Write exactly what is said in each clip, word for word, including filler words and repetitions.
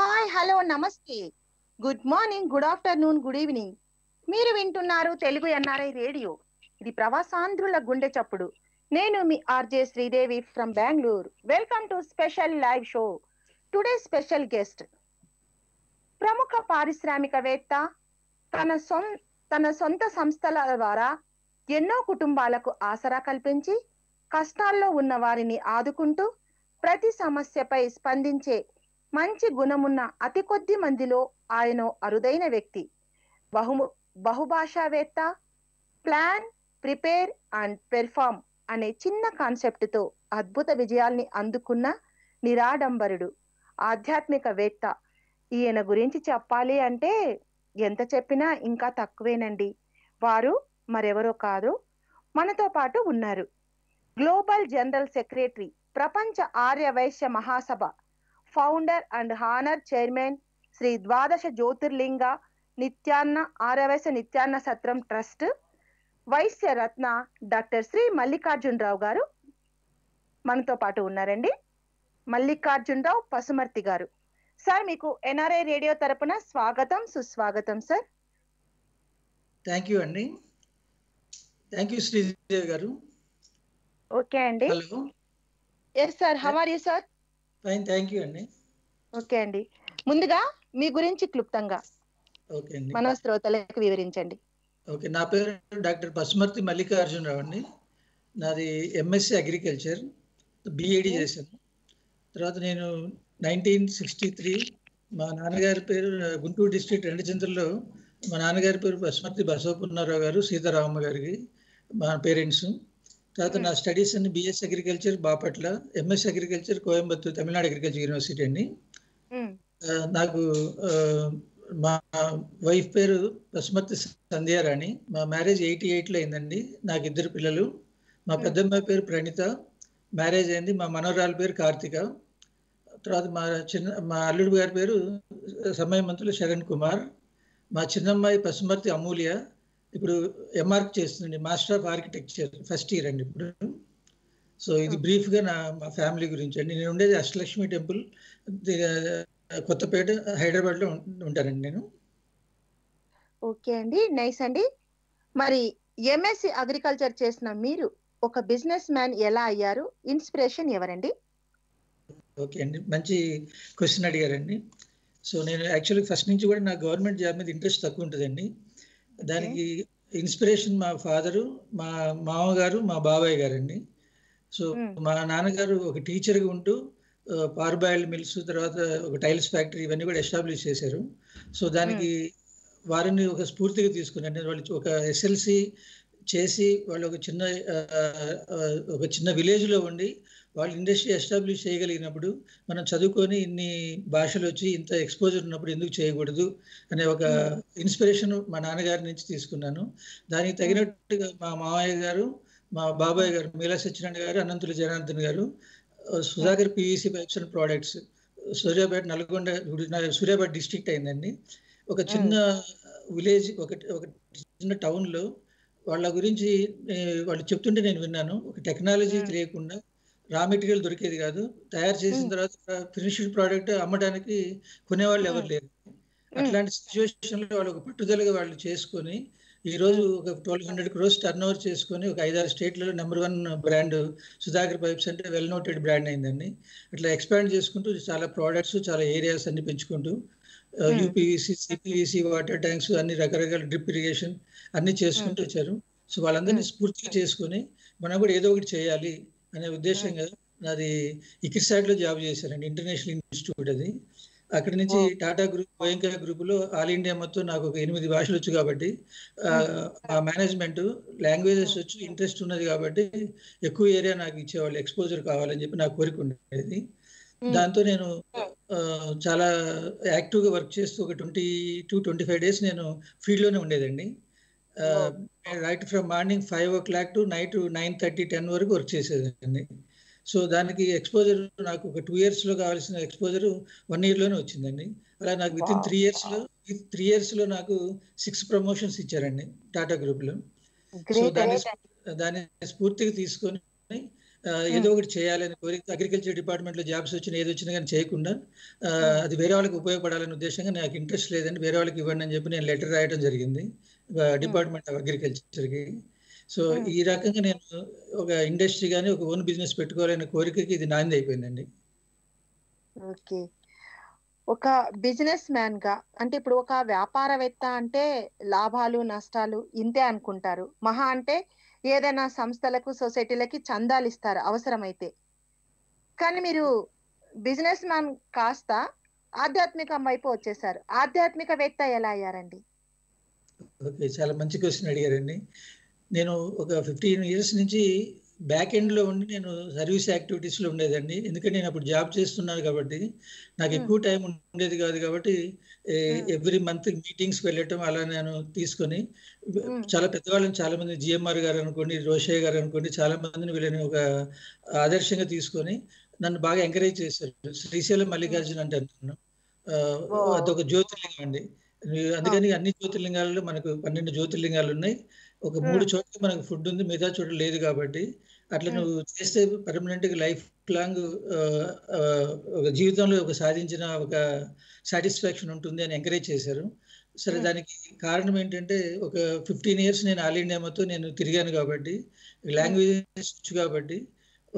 Hi hello నమస్తే good morning good afternoon good evening మీరు వింటున్నారు తెలుగు ఎన్ఆర్ఐ రేడియో ఇది ప్రవాసాంధ్రుల గుండె చప్పుడు నేను మీ RJ Sridevi from Bengaluru welcome to special live show today special guest ప్రముఖ పారిశ్రామికవేత్త తన తన సొంత సంస్థల ద్వారా ఎన్నో కుటుంబాలకు ఆసరా కల్పించి కష్టాల్లో ఉన్న వారిని ఆదుకుంటూ ప్రతి సమస్యపై స్పందించే మంచి గుణమున్న అతి కొద్ది మందిలో ఆయన అరుదైన వ్యక్తి బహు బహుభాషావేత్త ప్లాన్ ప్రిపేర్ అండ్ పెర్ఫార్మ్ అనే చిన్న కాన్సెప్ట్ తో అద్భుత విజయాల్ని అందుకున్న నిరాడంబరుడు ఆధ్యాత్మికవేత్త ఈయన గురించి చెప్పాలి అంటే ఎంత చెప్పినా ఇంకా తక్కువేనండి. వారు మరెవరో కాదు, మనతో పాటు ఉన్నారు గ్లోబల్ జనరల్ సెక్రటరీ, ప్రపంచ Arya Vysya Mahasabha founder and honour chairman Shri ద్వాదశ జ్యోతిర్లింగ నిత్యాన్న ఆరవైశ్య నిత్యాన్న సత్రం ట్రస్ట్ వైశ్య రత్న డాక్టర్ శ్రీ మల్లికార్జున్ రావు గారు మనతో పాటు ఉన్నారండి. మల్లికార్జున్ రావు పసుమర్తి గారు, సార్ మీకు ఎన్ఆర్ఐ రేడియో తరపున స్వాగతం, సుస్వాగతం సార్. థ్యాంక్ యూ అండి. Thank you Sridevi garu. Okay అండి. Hello yes sir, how are you sir? Fine, thank you అండి. ఓకే అండి, ముందుగా మీ గురించి క్లుప్తంగా ఓకే అండి మన శ్రోతలకు వివరించండి. ఓకే, నా పేరు డాక్టర్ పసుమర్తి మల్లికార్జున్ రావు అండి. నాది ఎంఎస్సి అగ్రికల్చర్, బిఏడి చేశాను. తర్వాత నేను నైన్టీన్ సిక్స్టీ త్రీ మా నాన్నగారి పేరు గుంటూరు డిస్ట్రిక్ట్ రెండు చింతల్లో మా నాన్నగారి పేరు పసుమర్తి బసవపున్నారావు గారు సీతారామమ్మ గారికి మా పేరెంట్స్. తర్వాత నా స్టడీస్ అండి BS agriculture Bapatla, MS agriculture Coimbatore Tamil Nadu agriculture university అండి. నాకు మా వైఫ్ పేరు పసుమర్తి సంధ్యారాణి. మా మ్యారేజ్ ఎయిటీ ఎయిట్లో అయిందండి. నాకు ఇద్దరు పిల్లలు. మా పెద్దమ్మాయి పేరు ప్రణిత, మ్యారేజ్ అయింది. మా మనవరాలి పేరు కార్తిక. తర్వాత మా చిన్న మా అల్లుడు గారి పేరు సమయ మంత్రులు శరణ్ కుమార్. మా చిన్నమ్మాయి పసుమర్తి అమూల్య ఇప్పుడు ఎంఆర్క్ చేస్తుందండి, master of architecture first year అండి ఇప్పుడు. సో ఇది బ్రీఫ్గా నా మా ఫ్యామిలీ గురించి అండి. నేను ఉండేది అష్టలక్ష్మి టెంపుల్ కొత్తపేట హైదరాబాద్లో ఉంటానండి నేను. ఓకే అండి, నైస్ అండి. మరి ఎంఎస్సి అగ్రికల్చర్ చేసిన మీరు ఒక బిజినెస్ మ్యాన్ ఎలా అయ్యారు? ఇన్స్పిరేషన్ ఎవరండి? ఓకే అండి, మంచి క్వశ్చన్ అడిగారండి. సో నేను యాక్చువల్లీ ఫస్ట్ నుంచి కూడా నా గవర్నమెంట్ జాబ్ మీద ఇంట్రెస్ట్ తక్కువ ఉంటుందండి. దానికి ఇన్స్పిరేషన్ మా ఫాదరు, మా మామగారు, మా బాబాయ్ గారు అండి. సో మా నాన్నగారు ఒక టీచర్గా ఉంటూ పార్బాయిల్ మిల్స్, తర్వాత ఒక టైల్స్ ఫ్యాక్టరీ ఇవన్నీ కూడా ఎస్టాబ్లిష్ చేశారు. సో దానికి వారిని ఒక స్ఫూర్తిగా తీసుకున్నాను. వాళ్ళు ఒక ఎస్ఎల్సి చేసి వాళ్ళు ఒక చిన్న ఒక చిన్న విలేజ్లో ఉండి వాళ్ళు ఇండస్ట్రీ ఎస్టాబ్లిష్ చేయగలిగినప్పుడు మనం చదువుకొని ఇన్ని భాషలు వచ్చి ఇంత ఎక్స్పోజర్ ఉన్నప్పుడు ఎందుకు చేయకూడదు అనే ఒక ఇన్స్పిరేషన్ మా నాన్నగారి నుంచి తీసుకున్నాను. దానికి తగినట్టుగా మా మామయ్య గారు, మా బాబాయ్ గారు మీలా సత్యనారాయణ గారు, Ananthula Janardhan garu, Sudhakar PVC pipes and products Suryapet Nalgonda Suryapet district అయిందండి. ఒక చిన్న విలేజ్, ఒక ఒక చిన్న టౌన్లో వాళ్ళ గురించి వాళ్ళు చెప్తుంటే నేను విన్నాను. ఒక టెక్నాలజీ లేకుండా రా మెటీరియల్ దొరికేది కాదు, తయారు చేసిన తర్వాత ఫినిష్డ్ ప్రోడక్ట్ అమ్మడానికి కొనేవాళ్ళు ఎవరు లేరు. అట్లాంటి సిచ్యువేషన్లో వాళ్ళు ఒక పట్టుదలగా వాళ్ళు చేసుకొని ఈరోజు ఒక twelve hundred crores turnover చేసుకొని ఒక ఐదారు స్టేట్లలో number one brand Sudhakar pipes అంటే వెల్ నోటెడ్ బ్రాండ్ అయిందండి. అట్లా ఎక్స్పాండ్ చేసుకుంటూ చాలా ప్రోడక్ట్స్, చాలా ఏరియాస్ అన్ని పెంచుకుంటూ యూపీవీసీ, సిపివిసి, వాటర్ ట్యాంక్స్, అన్ని రకరకాల డ్రిప్ ఇరిగేషన్ అన్ని చేసుకుంటూ వచ్చారు. సో వాళ్ళందరినీ స్ఫూర్తిగా చేసుకుని మనం కూడా ఏదో ఒకటి చేయాలి అనే ఉద్దేశంగా నాది ఇకిర్సాట్లో జాబ్ చేశానండి, ఇంటర్నేషనల్ ఇన్స్టిట్యూట్ అది. అక్కడి నుంచి టాటా గ్రూప్, భయంకర గ్రూపులో ఆల్ ఇండియా మొత్తం నాకు ఒక ఎనిమిది భాషలు వచ్చు కాబట్టి ఆ మేనేజ్మెంట్ లాంగ్వేజెస్ వచ్చి ఇంట్రెస్ట్ ఉన్నది కాబట్టి ఎక్కువ ఏరియా నాకు ఇచ్చేవాళ్ళు, ఎక్స్పోజర్ కావాలని చెప్పి నాకు కోరిక ఉండేది. దాంతో నేను చాలా యాక్టివ్గా వర్క్ చేస్తూ ఒక twenty two twenty five days నేను ఫీల్డ్లోనే ఉండేదండి. Right from morning five o'clock to night nine thirty ten వరకు వర్క్ చేసేదండి. సో దానికి ఎక్స్పోజర్ నాకు ఒక టూ ఇయర్స్లో కావాల్సిన ఎక్స్పోజర్ వన్ ఇయర్లోనే వచ్చిందండి. అలా నాకు విత్ ఇన్ త్రీ ఇయర్స్లో త్రీ ఇయర్స్లో నాకు సిక్స్ ప్రమోషన్స్ ఇచ్చారండి టాటా గ్రూప్లో. సో దాన్ని దాన్ని స్ఫూర్తిగా తీసుకొని ఏదో ఒకటి చేయాలని కోరిక అగ్రికల్చర్ డిపార్ట్మెంట్లో జాబ్స్ వచ్చినా ఏది వచ్చినా కానీ చేయకుండా అది వేరే వాళ్ళకి ఉపయోగపడాలనే ఉద్దేశంగా నాకు ఇంట్రెస్ట్ లేదని వేరే వాళ్ళకి ఇవ్వండి అని చెప్పి నేను లెటర్ రాయడం జరిగింది డిపార్ట్మెంట్ ఆఫ్ అగ్రికల్చర్కి. సో ఈ రకంగా నేను ఒక ఇండస్ట్రీ కానీ ఒక ఓన్ బిజినెస్ పెట్టుకోవాలనే కోరికకి ఇది నాంది అయిపోయిందండి. ఓకే, ఒక బిజినెస్ మ్యాన్ గా అంటే ఇప్పుడు ఒక వ్యాపారవేత్త అంటే లాభాలు నష్టాలు ఇంతే అనుకుంటారు, మహా అంటే ఏదైనా సంస్థలకు సొసైటీలకి చందాలు ఇస్తారు అవసరమైతే. కానీ మీరు బిజినెస్ మ్యాన్ కాస్త ఆధ్యాత్మికం వైపు వచ్చేసారు, ఆధ్యాత్మికవేత్త ఎలా అయ్యారండి? ఓకే, చాలా మంచి క్వశ్చన్ అడిగారండి. నేను ఒక ఫిఫ్టీన్ ఇయర్స్ నుంచి బ్యాక్ ఎండ్లో ఉండి నేను సర్వీస్ యాక్టివిటీస్లో ఉండేదండి. ఎందుకంటే నేను అప్పుడు జాబ్ చేస్తున్నాను కాబట్టి నాకు ఎక్కువ టైం ఉండేది కాదు, కాబట్టి ఎవ్రీ మంత్ మీటింగ్స్కి వెళ్ళటం అలా నేను తీసుకొని చాలా పెద్దవాళ్ళని చాలామంది జిఎంఆర్ గారు అనుకోండి, రోషయ్య గారు అనుకోండి, చాలామందిని వీళ్ళని ఒక ఆదర్శంగా తీసుకొని నన్ను బాగా ఎంకరేజ్ చేశారు. శ్రీశైలం మల్లికార్జున అంటే అంటున్నాను, అదొక జ్యోతిర్లింగం అండి. అందుకని అన్ని జ్యోతిర్లింగాలలో మనకు పన్నెండు జ్యోతిర్లింగాలు ఉన్నాయి, ఒక మూడు చోట్ల మనకు ఫుడ్ ఉంది, మిగతా చోట్ల లేదు. కాబట్టి అట్లా నువ్వు చేస్తే పర్మనెంట్గా లైఫ్ లాంగ్ ఒక జీవితంలో ఒక సాధించిన ఒక సాటిస్ఫాక్షన్ ఉంటుంది అని ఎంకరేజ్ చేశారు. సరే, దానికి కారణం ఏంటంటే ఒక ఫిఫ్టీన్ ఇయర్స్ నేను ఆల్ ఇండియా మొత్తం నేను తిరిగాను కాబట్టి, లాంగ్వేజెస్ వచ్చు కాబట్టి,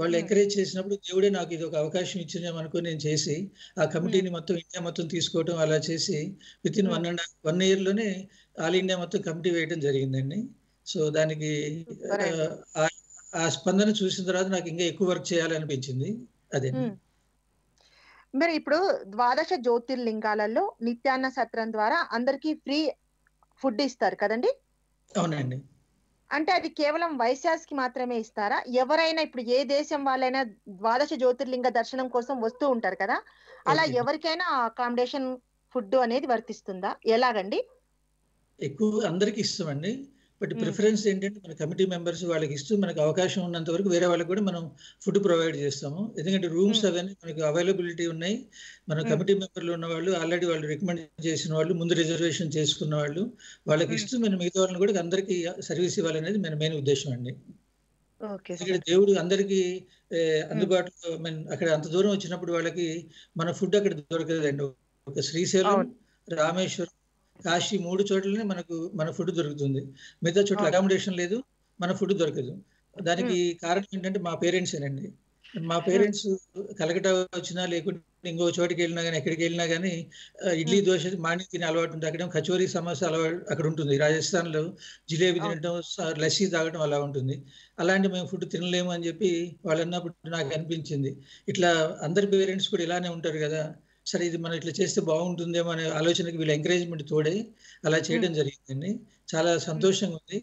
వాళ్ళు ఎంకరేజ్ చేసినప్పుడు దేవుడే నాకు ఇది ఒక అవకాశం ఇచ్చిందేమో అనుకుని నేను చేసి ఆ కమిటీని మొత్తం ఇండియా మొత్తం తీసుకోవడం అలా చేసి within one and one ఇయర్లోనే ఆల్ ఇండియా మొత్తం కమిటీ వేయడం జరిగిందండి. సో దానికి ఆ స్పందన చూసిన తర్వాత నాకు ఇంకా ఎక్కువ వర్క్ చేయాలనిపించింది. అదే మరి ఇప్పుడు ద్వాదశ జ్యోతిర్లింగాలలో నిత్యాన్న సత్రం ద్వారా అందరికి ఫ్రీ ఫుడ్ ఇస్తారు కదండి? అవునండి. అంటే అది కేవలం వైశ్యాస్కి మాత్రమే ఇస్తారా? ఎవరైనా ఇప్పుడు ఏ దేశం వాళ్ళైనా ద్వాదశ జ్యోతిర్లింగ దర్శనం కోసం వస్తూ ఉంటారు కదా, అలా ఎవరికైనా అకామిడేషన్ ఫుడ్ అనేది వర్తిస్తుందా? ఎలాగండి? ఎక్కువ అందరికి ఇస్తామండి, బట్ ప్రిఫరెన్స్ ఏంటంటే మన కమిటీ మెంబర్స్ వాళ్ళకి ఇస్తూ మనకు అవకాశం ఉన్నంత వరకు వేరే వాళ్ళకి కూడా మనం ఫుడ్ ప్రొవైడ్ చేస్తాము. ఎందుకంటే రూమ్స్ అవన్నీ మనకు అవైలబిలిటీ ఉన్నాయి, మన కమిటీ మెంబర్లు ఉన్న వాళ్ళు ఆల్రెడీ వాళ్ళు రికమెండ్ చేసిన వాళ్ళు ముందు రిజర్వేషన్ చేసుకున్న వాళ్ళు వాళ్ళకి ఇస్తూ మనం మిగతా వాళ్ళని కూడా అందరికీ సర్వీస్ ఇవ్వాలనేది మన మెయిన్ ఉద్దేశం అండి. ఇక్కడ దేవుడు అందరికీ అందుబాటులో మన అక్కడ అంత దూరం వచ్చినప్పుడు వాళ్ళకి మన ఫుడ్ అక్కడ దొరకదండి. ఒక శ్రీశైలం, రామేశ్వరం, కాశీ మూడు చోట్లనే మనకు మన ఫుడ్ దొరుకుతుంది, మిగతా చోట్ల అకామిడేషన్ లేదు, మన ఫుడ్ దొరకదు. దానికి కారణం ఏంటంటే మా పేరెంట్స్ అండి. మా పేరెంట్స్ కలకటా వచ్చినా లేకుంటే ఇంకో చోటికి వెళ్ళినా కానీ ఎక్కడికి వెళ్ళినా కానీ ఇడ్లీ దోశ మాని తినే అలవాటు ఉంటుంది, అక్కడ కచోరీ సమోసా అలవాటు అక్కడ ఉంటుంది, రాజస్థాన్లో జిలేబీ తినడం, లస్సీ తాగడం అలా ఉంటుంది. అలాంటి మేము ఫుడ్ తినలేము అని చెప్పి వాళ్ళు అన్నప్పుడు నాకు అనిపించింది ఇట్లా అందరి పేరెంట్స్ కూడా ఇలానే ఉంటారు కదా, సరే ఇది మనం ఇట్లా చేస్తే బాగుంటుందేమో అనే ఆలోచనకి వీళ్ళ ఎంకరేజ్మెంట్ తోడే అలా చేయడం జరిగిందండి. చాలా సంతోషంగా ఉంది.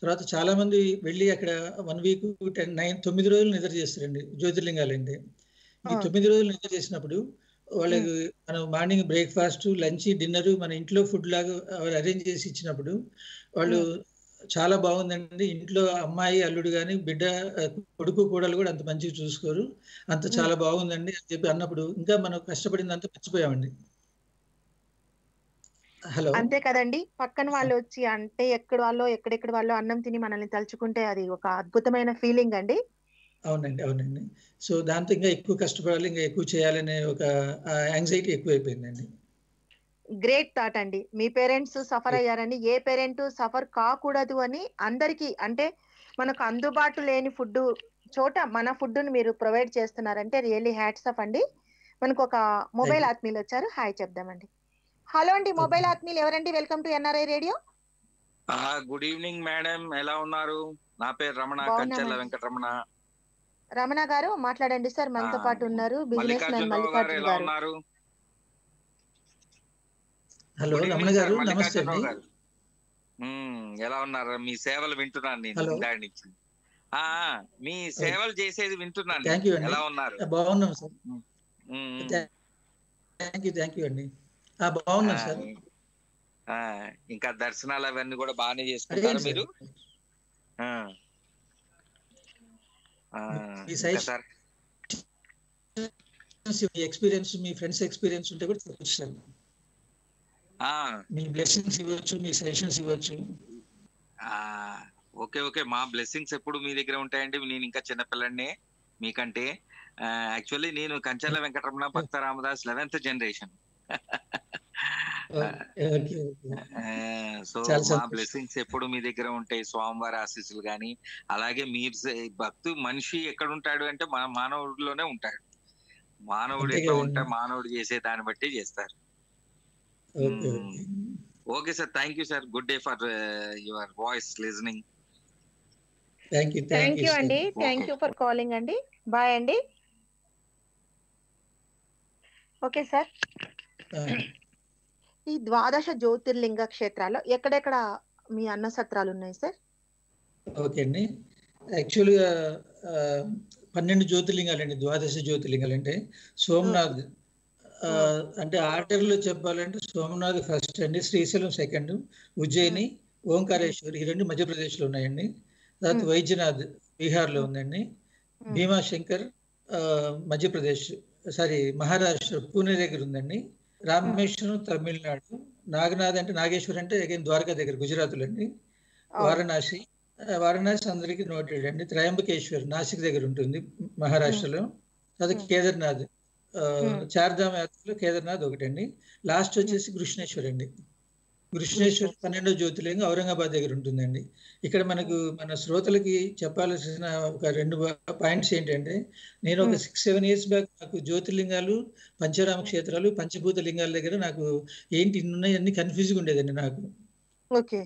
తర్వాత చాలామంది వెళ్ళి అక్కడ వన్ వీక్ టెన్ నైన్ తొమ్మిది రోజులు నిద్ర చేస్తారండి జ్యోతిర్లింగాలు అంటే. ఈ తొమ్మిది రోజులు నిద్ర చేసినప్పుడు వాళ్ళకి మనం మార్నింగ్ బ్రేక్ఫాస్ట్, లంచ్, డిన్నర్ మన ఇంట్లో ఫుడ్ లాగా అరేంజ్ చేసి ఇచ్చినప్పుడు వాళ్ళు చాలా బాగుందండి. ఇంట్లో అమ్మాయి అల్లుడు కానీ బిడ్డ కొడుకు కూడలు కూడా అంత మంచిగా చూసుకోరు, అంత చాలా బాగుందండి అని చెప్పి అన్నప్పుడు ఇంకా మనం కష్టపడిందంతా మర్చిపోయామండి. హలో, అంతే కదండి. పక్కన వాళ్ళు వచ్చి అంటే ఎక్కడ వాళ్ళు ఎక్కడెక్కడ వాళ్ళు అన్నం తిని మనల్ని తలుచుకుంటే అది ఒక అద్భుతమైన ఫీలింగ్ అండి. అవునండి, అవునండి. సో దాంతో ఇంకా ఎక్కువ కష్టపడాలి, ఇంకా ఎక్కువ చేయాలనే ఒక యాంగ్జైటీ ఎక్కువ అయిపోయిందండి. గ్రేట్ థాట్ అండి. మీ పేరెంట్స్ సఫర్ అయ్యారని ఏ పేరెంట్ సఫర్ కాకూడదు అని అందరికీ అంటే మనకు అందుబాటు లేని ఫుడ్ చోట మన ఫుడ్ను మీరు ప్రొవైడ్ చేస్తున్నారంటే రియల్లీ హ్యాట్స్ ఆఫ్ అండి. మనకు ఒక మొబైల్ ఆత్మీయులు వచ్చారు, హాయ్ చెప్దామండి. హలో అండి, మొబైల్ ఆత్మీయులు ఎవరండి? Welcome to NRI radio. Good evening madam, ఎలా ఉన్నారు? నా పేరు రమణ, కంచెల వెంకటరమణ. రమణ గారు మాట్లాడండి సార్, మనతో పాటు ఉన్నారు బిజినెస్ మ్యాన్ మల్లికార్జున గారు. హలో రమణ గారు, నమస్తే. ఎలా ఉన్నారు? మీ సేవలు వింటున్నాను నేను దాని నుంచి. మీ సేవలు చేసేది వింటున్నాను. ఎలా ఉన్నారు? బాగున్నాం sir, thank you. Thank you అండి, బాగున్నాం సార్. ఇంకా దర్శనాలు అవన్నీ కూడా బాగానే చేసుకుంటారు మీరు? సార్ ఎక్స్పీరియన్స్ మీ ఫ్రెండ్స్ ఎక్స్పీరియన్స్ ఉంటే కూడా తెలుస్తాను. మీ బ్లెస్సింగ్స్ ఇవ్వచ్చు, మీ సెషన్స్ ఇవ్వచ్చు. ఓకే ఓకే, మా బ్లెస్సింగ్స్ ఎప్పుడు మీ దగ్గర ఉంటాయండి, నేను ఇంకా చిన్నపిల్లనే. మీకంటే యాక్చువల్లీ నేను Kanchala Venkataramana Bhakta Ramadas eleventh generation. So మా బ్లెస్సింగ్స్ ఎప్పుడు మీ దగ్గర ఉంటాయి, స్వామివారి ఆశీస్సులు కానీ అలాగే మీరు భక్తు మనిషి ఎక్కడ ఉంటాడు అంటే మన మానవుడిలోనే ఉంటాడు. మానవుడు ఎక్కడ ఉంటా మానవుడు చేసే దాన్ని బట్టి చేస్తారు. Okay sir, thank you sir, good day for your voice listening. Thank you thank you అండి, థ్యాంక్ యూ ఫర్ కాలింగ్ అండి, బాయ్ అండి. ఓకే సార్, ఈ ద్వాదశ జ్యోతిర్లింగ క్షేత్రాల్లో ఎక్కడెక్కడ మీ అన్న సత్రాలు ఉన్నాయి సార్? ఓకే అండి, యాక్చువల్గా పన్నెండు జ్యోతిర్లింగాలు అండి, ద్వాదశ జ్యోతిర్లింగాలు అంటే సోమనాథ్ అంటే ఆర్డర్లో చెప్పాలంటే సోమనాథ్ ఫస్ట్ అండి, శ్రీశైలం సెకండ్, ఉజ్జయిని, ఓంకారేశ్వర్ ఈ రెండు మధ్యప్రదేశ్లో ఉన్నాయండి. తర్వాత వైజ్నాథ్ బీహార్లో ఉందండి, భీమాశంకర్ మధ్యప్రదేశ్ సారీ మహారాష్ట్ర పూణే దగ్గర ఉందండి, రామేశ్వరం తమిళనాడు, నాగనాథ్ అంటే నాగేశ్వర్ అంటే అగైన్ ద్వారకా దగ్గర గుజరాత్లో అండి, వారణాసి వారణాసి అందరికీ నోటెడ్ అండి, త్రయంబకేశ్వర్ నాసిక్ దగ్గర ఉంటుంది మహారాష్ట్రలో, తర్వాత కేదార్నాథ్ చార్ధామ యాత్రలో కేదార్నాథ్ ఒకటండి, లాస్ట్ వచ్చేసి కృష్ణేశ్వర్ అండి. కృష్ణేశ్వర్ పన్నెండో జ్యోతిర్లింగం ఔరంగాబాద్ దగ్గర ఉంటుందండి. ఇక్కడ మనకు మన శ్రోతలకి చెప్పాల్సిన ఒక రెండు పాయింట్స్ ఏంటంటే, నేను ఒక సిక్స్ సెవెన్ ఇయర్స్ బ్యాక్ నాకు జ్యోతిర్లింగాలు పంచరామ క్షేత్రాలు పంచభూత లింగాల దగ్గర నాకు ఏంటి ఇన్ని ఉన్నాయి అన్ని కన్ఫ్యూజ్గా ఉండేదండి నాకు. ఓకే,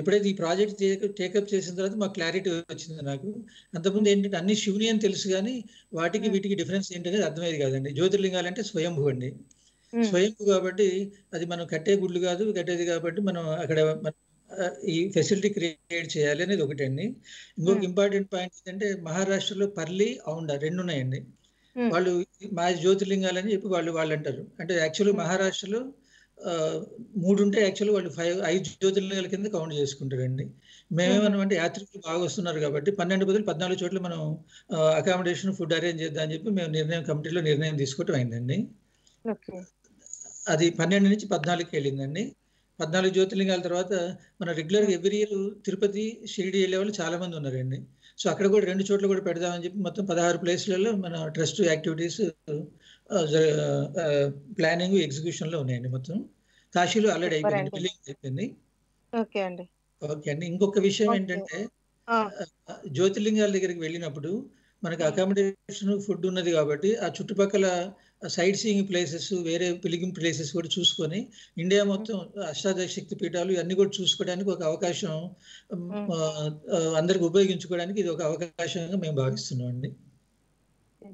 ఎప్పుడైతే ఈ ప్రాజెక్ట్ టేకప్ చేసిన తర్వాత మాకు క్లారిటీ వచ్చింది. నాకు అంతకుముందు ఏంటంటే అన్ని శివుని అని తెలుసు కానీ వాటికి వీటికి డిఫరెన్స్ ఏంటనేది అర్థమయ్యేది కాదండి. జ్యోతిర్లింగాలు అంటే స్వయంభూ అండి, స్వయంభూ కాబట్టి అది మనం కట్టే గుళ్ళు కాదు కట్టేది కాబట్టి మనం అక్కడ ఈ ఫెసిలిటీ క్రియేట్ చేయాలి అనేది ఒకటి అండి. ఇంకొక ఇంపార్టెంట్ పాయింట్ ఏంటంటే మహారాష్ట్రలో పర్లి ఔండా రెండు ఉన్నాయండి. వాళ్ళు మా జ్యోతిర్లింగాలని చెప్పి వాళ్ళు వాళ్ళు అంటారు. అంటే యాక్చువల్గా మహారాష్ట్రలో మూడు ఉంటే యాక్చువల్గా వాళ్ళు ఫైవ్ ఐదు జ్యోతిర్లింగాల కింద కౌంట్ చేసుకుంటారండి. మేమేమన్నామంటే యాత్రికులు బాగా వస్తున్నారు కాబట్టి పన్నెండు బదులు పద్నాలుగు చోట్ల మనం అకామిడేషన్ ఫుడ్ అరేంజ్ చేద్దాం అని చెప్పి మేము నిర్ణయం కమిటీలో నిర్ణయం తీసుకోవటం అయిందండి. అది పన్నెండు నుంచి పద్నాలుగుకి వెళ్ళిందండి. పద్నాలుగు జ్యోతిర్లింగాల తర్వాత మన రెగ్యులర్గా ఎవ్రీ ఇయర్ తిరుపతి షిరిడి వెళ్ళే వాళ్ళు చాలా మంది ఉన్నారండి. సో అక్కడ కూడా రెండు చోట్ల కూడా పెడదామని చెప్పి మొత్తం పదహారు ప్లేసులలో మన ట్రస్ట్ యాక్టివిటీస్ ప్లానింగ్ ఎగ్జిక్యూషన్లో ఉన్నాయండి. మొత్తం కాశీలో ఆల్రెడీ అయిపోయింది, బిల్లింగ్ అయిపోయింది. ఓకే అండి, ఓకే అండి. ఇంకొక విషయం ఏంటంటే జ్యోతిర్లింగాల దగ్గరికి వెళ్ళినప్పుడు మనకు అకామిడేషన్ ఫుడ్ ఉన్నది కాబట్టి ఆ చుట్టుపక్కల సైట్ సీయింగ్ ప్లేసెస్ వేరే పిలిగింగ్ ప్లేసెస్ కూడా చూసుకొని ఇండియా మొత్తం అష్టాదశ శక్తి పీఠాలు ఇవన్నీ కూడా చూసుకోవడానికి ఒక అవకాశం అందరికి ఉపయోగించుకోవడానికి ఇది ఒక అవకాశంగా మేము భావిస్తున్నాం అండి.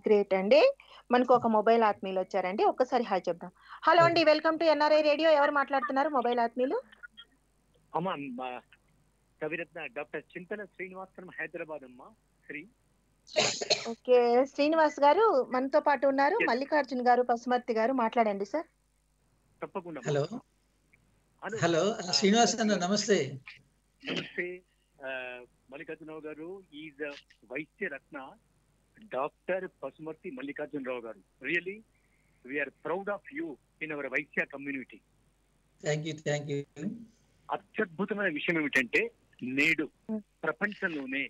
గ్రేట్ అండి. మనకు ఒక మొబైల్ ఆత్మీయులు వచ్చారండి, ఒక్కసారి హాయ్ చెప్దాం. హలో అండి, వెల్కమ్ టు ఎన్ఆర్ఐ రేడియో. ఎవరు మాట్లాడుతున్నారు మొబైల్ ఆత్మీయులు? అమ్మా కవిరత్న డాక్టర్ చింతన శ్రీనివాసన్ హైదరాబాద్ అమ్మా. శ్రీ ఓకే శ్రీనివాస్ గారు మనతో పాటు ఉన్నారు. మల్లికార్జున్ గారు పసుమర్తి గారు మాట్లాడండి సార్. తప్పకుండా. హలో హలో శ్రీనివాస్ గారు నమస్తే. నమస్తే Mallikarjuna Rao garu is Vysya Ratna doctor Pasumarthi Mallikarjuna Rao garu. Really we are proud of you in our Vysya community. Thank you thank you. అత్యద్భుతమైన విషయం ఏమిటంటే నేడు ప్రపంచంలోనే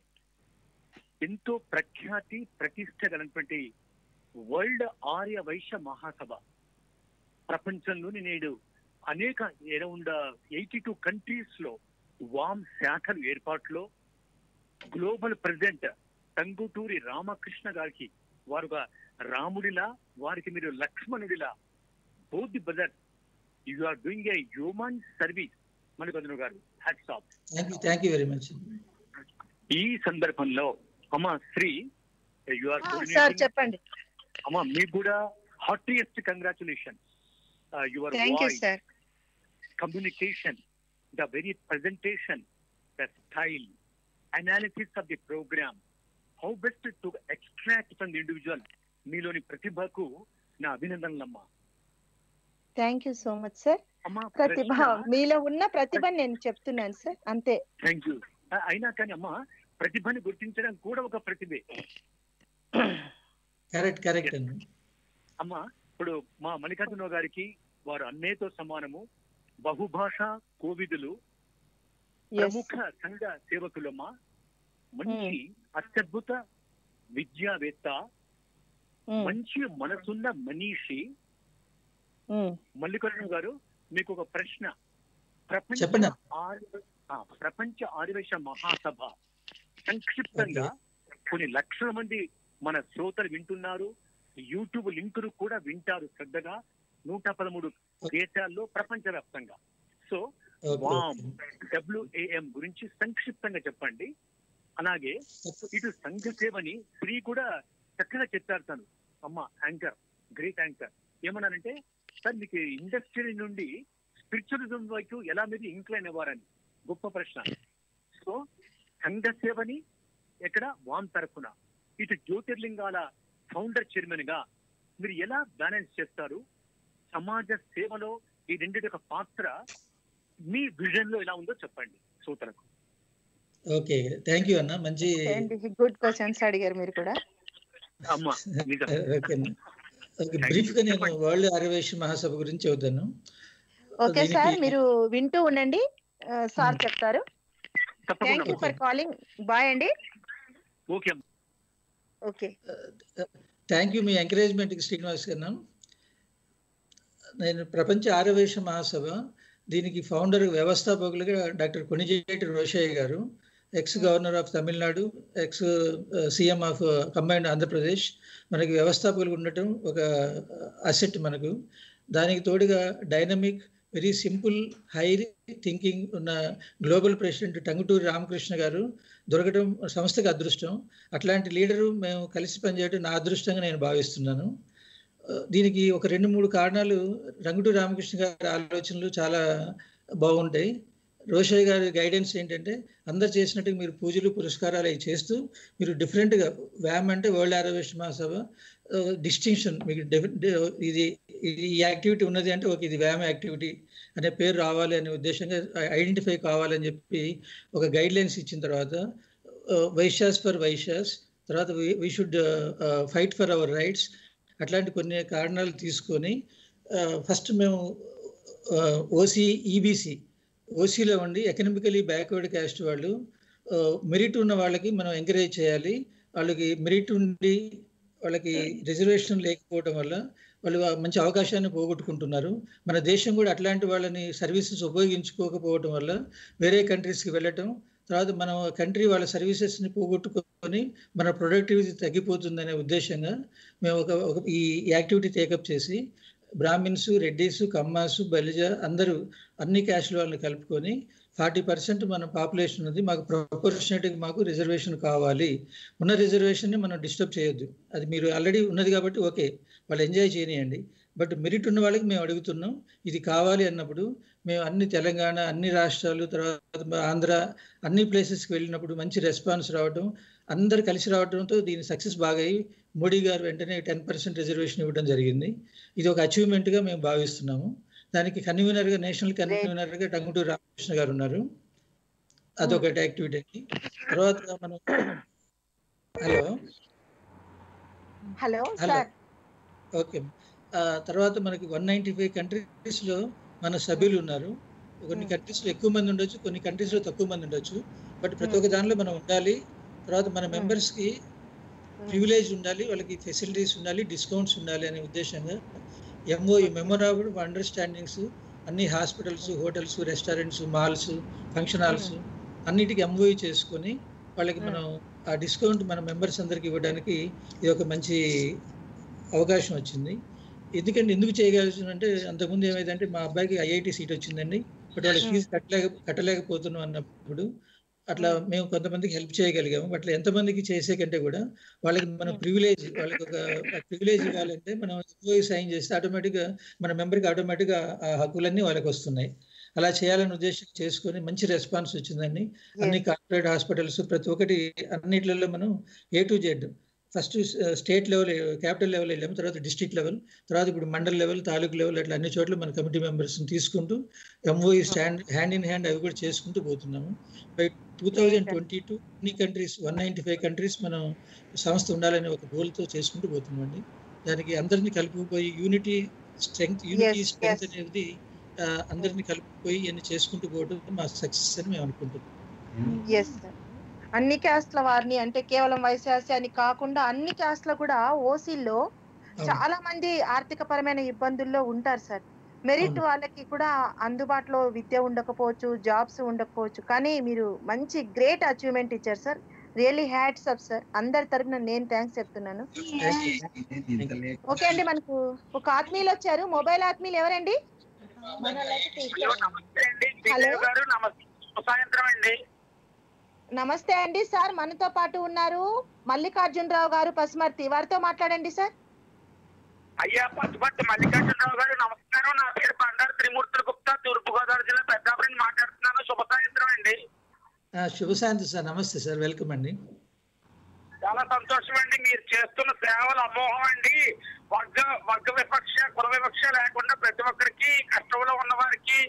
ఎంతో ప్రఖ్యాతి ప్రతిష్ట గలటువంటి వరల్డ్ ఆర్య వైశ్య మహాసభ ప్రపంచంలోని నేడు అనేక అరౌండ్ ఎయిటీ టూ కంట్రీస్ లో వామ్ శాఖలు ఏర్పాటులో గ్లోబల్ ప్రెసిడెంట్ టంగుటూరి రామకృష్ణ గారికి వారుగా రాముడిలా వారికి మీరు లక్ష్మణుడిలా బోధి brother you are doing a human service Mallikarjuna garu, hats off. Thank you very much. ఈ సందర్భంలో అమ్మా శ్రీ చెప్పండి అమ్మా, మీకు కూడా heartiest congratulation. Your communication, the very presentation, the style, analysis of the programme, how best to extract from the individual, మీలోని ప్రతిభకు నా అభినందనలమ్మా. Thank you so much sir. ప్రతిభ మీలో ఉన్న ప్రతిభని నేను చెప్తున్నాను సార్, అంతే. Thank you. అయినా కానీ అమ్మా ప్రతిభని గుర్తించడం కూడా ఒక ప్రతిభే. కరెక్ట్ కరెక్ట్ అమ్మా. ఇప్పుడు మా మల్లికార్జునరావు గారికి వారు అన్నేతో సమానము, బహుభాషా కోవిదులు, ప్రముఖ సంఘ సేవకులమ్మ, మంచి అత్యద్భుత విద్యావేత్త, మంచి మనసున్న మనిషి మల్లికార్జున గారు. మీకు ఒక ప్రశ్న, ప్రపంచ ప్రపంచ ఆర్యవైశ్య మహాసభ సంక్షిప్తంగా కొన్ని లక్షల మంది మన శ్రోతలు వింటున్నారు, యూట్యూబ్ లింకులు కూడా వింటారు శ్రద్ధగా, నూట పదమూడు దేశాల్లో ప్రపంచవ్యాప్తంగా. సో వామ్ డబ్ల్యూఏఎం గురించి సంక్షిప్తంగా చెప్పండి. అలాగే ఇటు సంఘ సేవని స్త్రీ కూడా చక్కగా చెప్పారు తను, అమ్మ యాంకర్, గ్రేట్ యాంకర్. ఏమన్నానంటే సార్ మీకు ఇండస్ట్రీ నుండి స్పిరిచువలిజం వైపు ఎలా మీరు ఇంక్లైన్ అవ్వాలని గొప్ప ప్రశ్న. సో సంఘ సేవని ఎక్కడ వామ్ తరఫున, ఇటు జ్యోతిర్లింగాల ఫౌండర్ చైర్మన్ గా మీరు ఎలా బ్యాలెన్స్ చేస్తారు, సమాజ సేవలో ఈ రెండింటి యొక్క పాత్ర మీ విజన్ లో ఎలా ఉందో చెప్పండి సూత్రకు. ఓకే, థ్యాంక్ యూ అన్న, మంచి గుడ్ క్వశ్చన్స్ అడిగారు మీరు కూడా. బ్రీఫ్ గా నేను వరల్డ్ ఆర్యవైశ్య మహాసభ గురించి చెబుతాను. ఓకే సార్, మీరు వింటూ ఉండండి, సార్ చెప్తారు. Thank you for calling, bye అండి. ఓకే ఓకే, థ్యాంక్ యూ మీ ఎంకరేజ్మెంట్కి శ్రీనివాస్ గారు. నేను ప్రపంచ ఆర్యవైశ్య మహాసభ దీనికి ఫౌండర్ వ్యవస్థాపకులుగా doctor Konijeti Rosaiah garu, ex governor of Tamil Nadu, ex CM of combined Andhra Pradesh, మనకి వ్యవస్థాపకులు ఉండటం ఒక అసెట్ మనకు. దానికి తోడుగా dynamic, very simple, high thinking ఉన్న గ్లోబల్ ప్రెసిడెంట్ టంగుటూరి రామకృష్ణ గారు దొరకడం సంస్థకు అదృష్టం. అట్లాంటి లీడరు మేము కలిసి పనిచేయడం నా అదృష్టంగా నేను భావిస్తున్నాను. దీనికి ఒక రెండు మూడు కారణాలు, రంగుటూరి రామకృష్ణ గారి ఆలోచనలు చాలా బాగుంటాయి, రోషయ్య గారి గైడెన్స్ ఏంటంటే అందరు చేసినట్టు మీరు పూజలు పురస్కారాలు అవి చేస్తూ మీరు డిఫరెంట్గా, వ్యామ్ అంటే వరల్డ్ ఆర్యవైశ్య మహాసభ డిస్టింక్షన్, మీకు ఇది ఈ యాక్టివిటీ ఉన్నది అంటే ఒక ఇది వ్యామ్ యాక్టివిటీ అనే పేరు రావాలి అనే ఉద్దేశంగా ఐడెంటిఫై కావాలని చెప్పి ఒక గైడ్లైన్స్ ఇచ్చిన తర్వాత వైశ్యాస్ ఫర్ వైశ్యాస్, తర్వాత we should fight for our rights, అట్లాంటి కొన్ని కారణాలు తీసుకొని ఫస్ట్ మేము ఓసీ ఈబీసీ ఓసీలో ఉండి ఎకనామికలీ బ్యాక్వర్డ్ క్యాస్ట్ వాళ్ళు మెరిట్ ఉన్న వాళ్ళకి మనం ఎంకరేజ్ చేయాలి. వాళ్ళకి మెరిట్ ఉండి వాళ్ళకి రిజర్వేషన్ లేకపోవడం వల్ల వాళ్ళు మంచి అవకాశాన్ని పోగొట్టుకుంటున్నారు. మన దేశం కూడా అట్లాంటి వాళ్ళని సర్వీసెస్ ఉపయోగించుకోకపోవడం వల్ల వేరే కంట్రీస్కి వెళ్ళటం, తర్వాత మనం కంట్రీ వాళ్ళ సర్వీసెస్ని పోగొట్టుకొని మన ప్రొడక్టివిటీ తగ్గిపోతుందనే ఉద్దేశంగా మేము ఒక ఈ యాక్టివిటీ టేకప్ చేసి బ్రాహ్మిన్స్, రెడ్డీసు, కమ్మాసు, బలిజ అందరూ అన్ని క్యాస్ట్ వాళ్ళని కలుపుకొని ఫార్టీ పర్సెంట్ మన పాపులేషన్ ఉంది, మాకు ప్రొపోర్షనేట్గా మాకు రిజర్వేషన్ కావాలి, ఉన్న రిజర్వేషన్ని మనం డిస్టర్బ్ చేయొద్దు, అది మీరు ఆల్రెడీ ఉన్నది కాబట్టి ఓకే వాళ్ళు ఎంజాయ్ చేయనియండి, బట్ మెరిట్ ఉన్న వాళ్ళకి మేము అడుగుతున్నాం ఇది కావాలి అన్నప్పుడు మేము అన్ని తెలంగాణ, అన్ని రాష్ట్రాలు, తర్వాత ఆంధ్ర అన్ని ప్లేసెస్కి వెళ్ళినప్పుడు మంచి రెస్పాన్స్ రావడం, అందరు కలిసి రావడంతో దీని సక్సెస్ బాగా అయ్యి మోడీ గారు వెంటనే టెన్ పర్సెంట్ రిజర్వేషన్ ఇవ్వడం జరిగింది. ఇది ఒక అచీవ్మెంట్గా మేము భావిస్తున్నాము. దానికి కన్వీనర్గా, నేషనల్ కన్వీనర్గా టంగుటూరి రామకృష్ణ గారు ఉన్నారు. అదొకటి యాక్టివిటీ. తర్వాత మనం హలో హలో హలో ఓకే, తర్వాత మనకి వన్ నైంటీ ఫైవ్ కంట్రీస్లో మన సభ్యులు ఉన్నారు. కొన్ని కంట్రీస్లో ఎక్కువ మంది ఉండొచ్చు, కొన్ని కంట్రీస్లో తక్కువ మంది ఉండొచ్చు, బట్ ప్రతి ఒక్క దానిలో మనం ఉండాలి. తర్వాత మన మెంబర్స్కి ప్రివిలేజ్ ఉండాలి, వాళ్ళకి ఫెసిలిటీస్ ఉండాలి, డిస్కౌంట్స్ ఉండాలి అనే ఉద్దేశంగా ఎంఓయూ, మెమొరాబుల్ అండర్స్టాండింగ్స్ అన్ని hospitals, hotels, restaurants, malls, function halls అన్నిటికీ ఎంఓయూ చేసుకొని వాళ్ళకి మనం ఆ డిస్కౌంట్ మన మెంబర్స్ అందరికి ఇవ్వడానికి ఇది ఒక మంచి అవకాశం వచ్చింది. ఎందుకంటే ఎందుకు చేయగలిగిందంటే అంతకుముందు ఏమైందంటే మా అబ్బాయికి ఐఐటి సీట్ వచ్చిందండి, బట్ వాళ్ళ ఫీజు కట్టలేక కట్టలేకపోతున్నాం అన్నప్పుడు అట్లా మేము కొంతమందికి హెల్ప్ చేయగలిగాము. అట్లా ఎంతమందికి చేసే కంటే కూడా వాళ్ళకి మనం ప్రివిలేజ్, వాళ్ళకి ఒక ప్రివిలేజ్ ఇవ్వాలంటే మనం ఎంఓయూ సైన్ చేస్తే ఆటోమేటిక్గా మన మెంబర్కి ఆటోమేటిక్గా ఆ హక్కులన్నీ వాళ్ళకి వస్తున్నాయి. అలా చేయాలని ఉద్దేశం చేసుకొని మంచి రెస్పాన్స్ వచ్చిందండి. అన్ని కార్పొరేట్ హాస్పిటల్స్ ప్రతి ఒక్కటి అన్నిట్లలో మనం A to Z, first state level, capital level వెళ్ళాము, తర్వాత డిస్ట్రిక్ట్ లెవెల్, తర్వాత ఇప్పుడు మండల్ లెవెల్, తాలూకు లెవెల్, అట్లా అన్ని చోట్ల మన కమిటీ మెంబర్స్ని తీసుకుంటూ MOE stand hand in hand అవి కూడా చేసుకుంటూ పోతున్నాము. By two thousand twenty two అన్ని countries, one ninety five countries మనం సంస్థ ఉండాలనే ఒక గోల్తో చేసుకుంటూ పోతున్నామండి. దానికి అందరినీ కలుపుకుపోయి యూనిటీ స్ట్రెంగ్త్, యూనిటీ స్ట్రెంగ్త్ అనేది అందరినీ కలుపుకుపోయి అన్ని చేసుకుంటూ పోవడం మా సక్సెస్ అని మేము అనుకుంటున్నాం. అన్ని క్యాస్ట్ల వారిని, అంటే కేవలం వైశ్యాస్య అని కాకుండా అన్ని క్యాస్ట్ల కూడా ఓసీలో చాలా మంది ఆర్థిక పరమైన ఇబ్బందుల్లో ఉంటారు సార్. మెరిట్ వాళ్ళకి కూడా అందుబాటులో విద్య ఉండకపోవచ్చు, జాబ్స్ ఉండకపోవచ్చు, కానీ మీరు మంచి గ్రేట్ అచీవ్మెంట్ ఇచ్చారు sir. Really hats off sir, అందరి తరఫున నేను థ్యాంక్స్ చెప్తున్నాను. ఓకే అండి, మనకు ఒక ఆత్మీయులు వచ్చారు. మొబైల్ ఆత్మీయులు ఎవరండి? నమస్తే అండి సార్, మనతో పాటు ఉన్నారు మల్లికార్జున్ రావు గారు పసుమర్తి, వారితో మాట్లాడండి సార్. అయ్యా పసుమర్తి మల్లికార్జున రావు గారు నమస్కారం. నా పేరు బండారు త్రిమూర్తుల గుప్తా, తూర్పు గోదావరి జిల్లా పెద్దాపురం నుంచి మాట్లాడుతున్నాను. శుభ సాయంత్రం అండి. శుభ సాయంత్రం సార్, నమస్తే సార్, వెల్కమ్ అండి. చాలా సంతోషం అండి, మీరు చేస్తున్న సేవలు అమోహం అండి. వర్గ వర్గ వివక్ష, కుల వివక్ష లేకుండా ప్రతి ఒక్కరికి, కష్టంలో ఉన్న వారికి,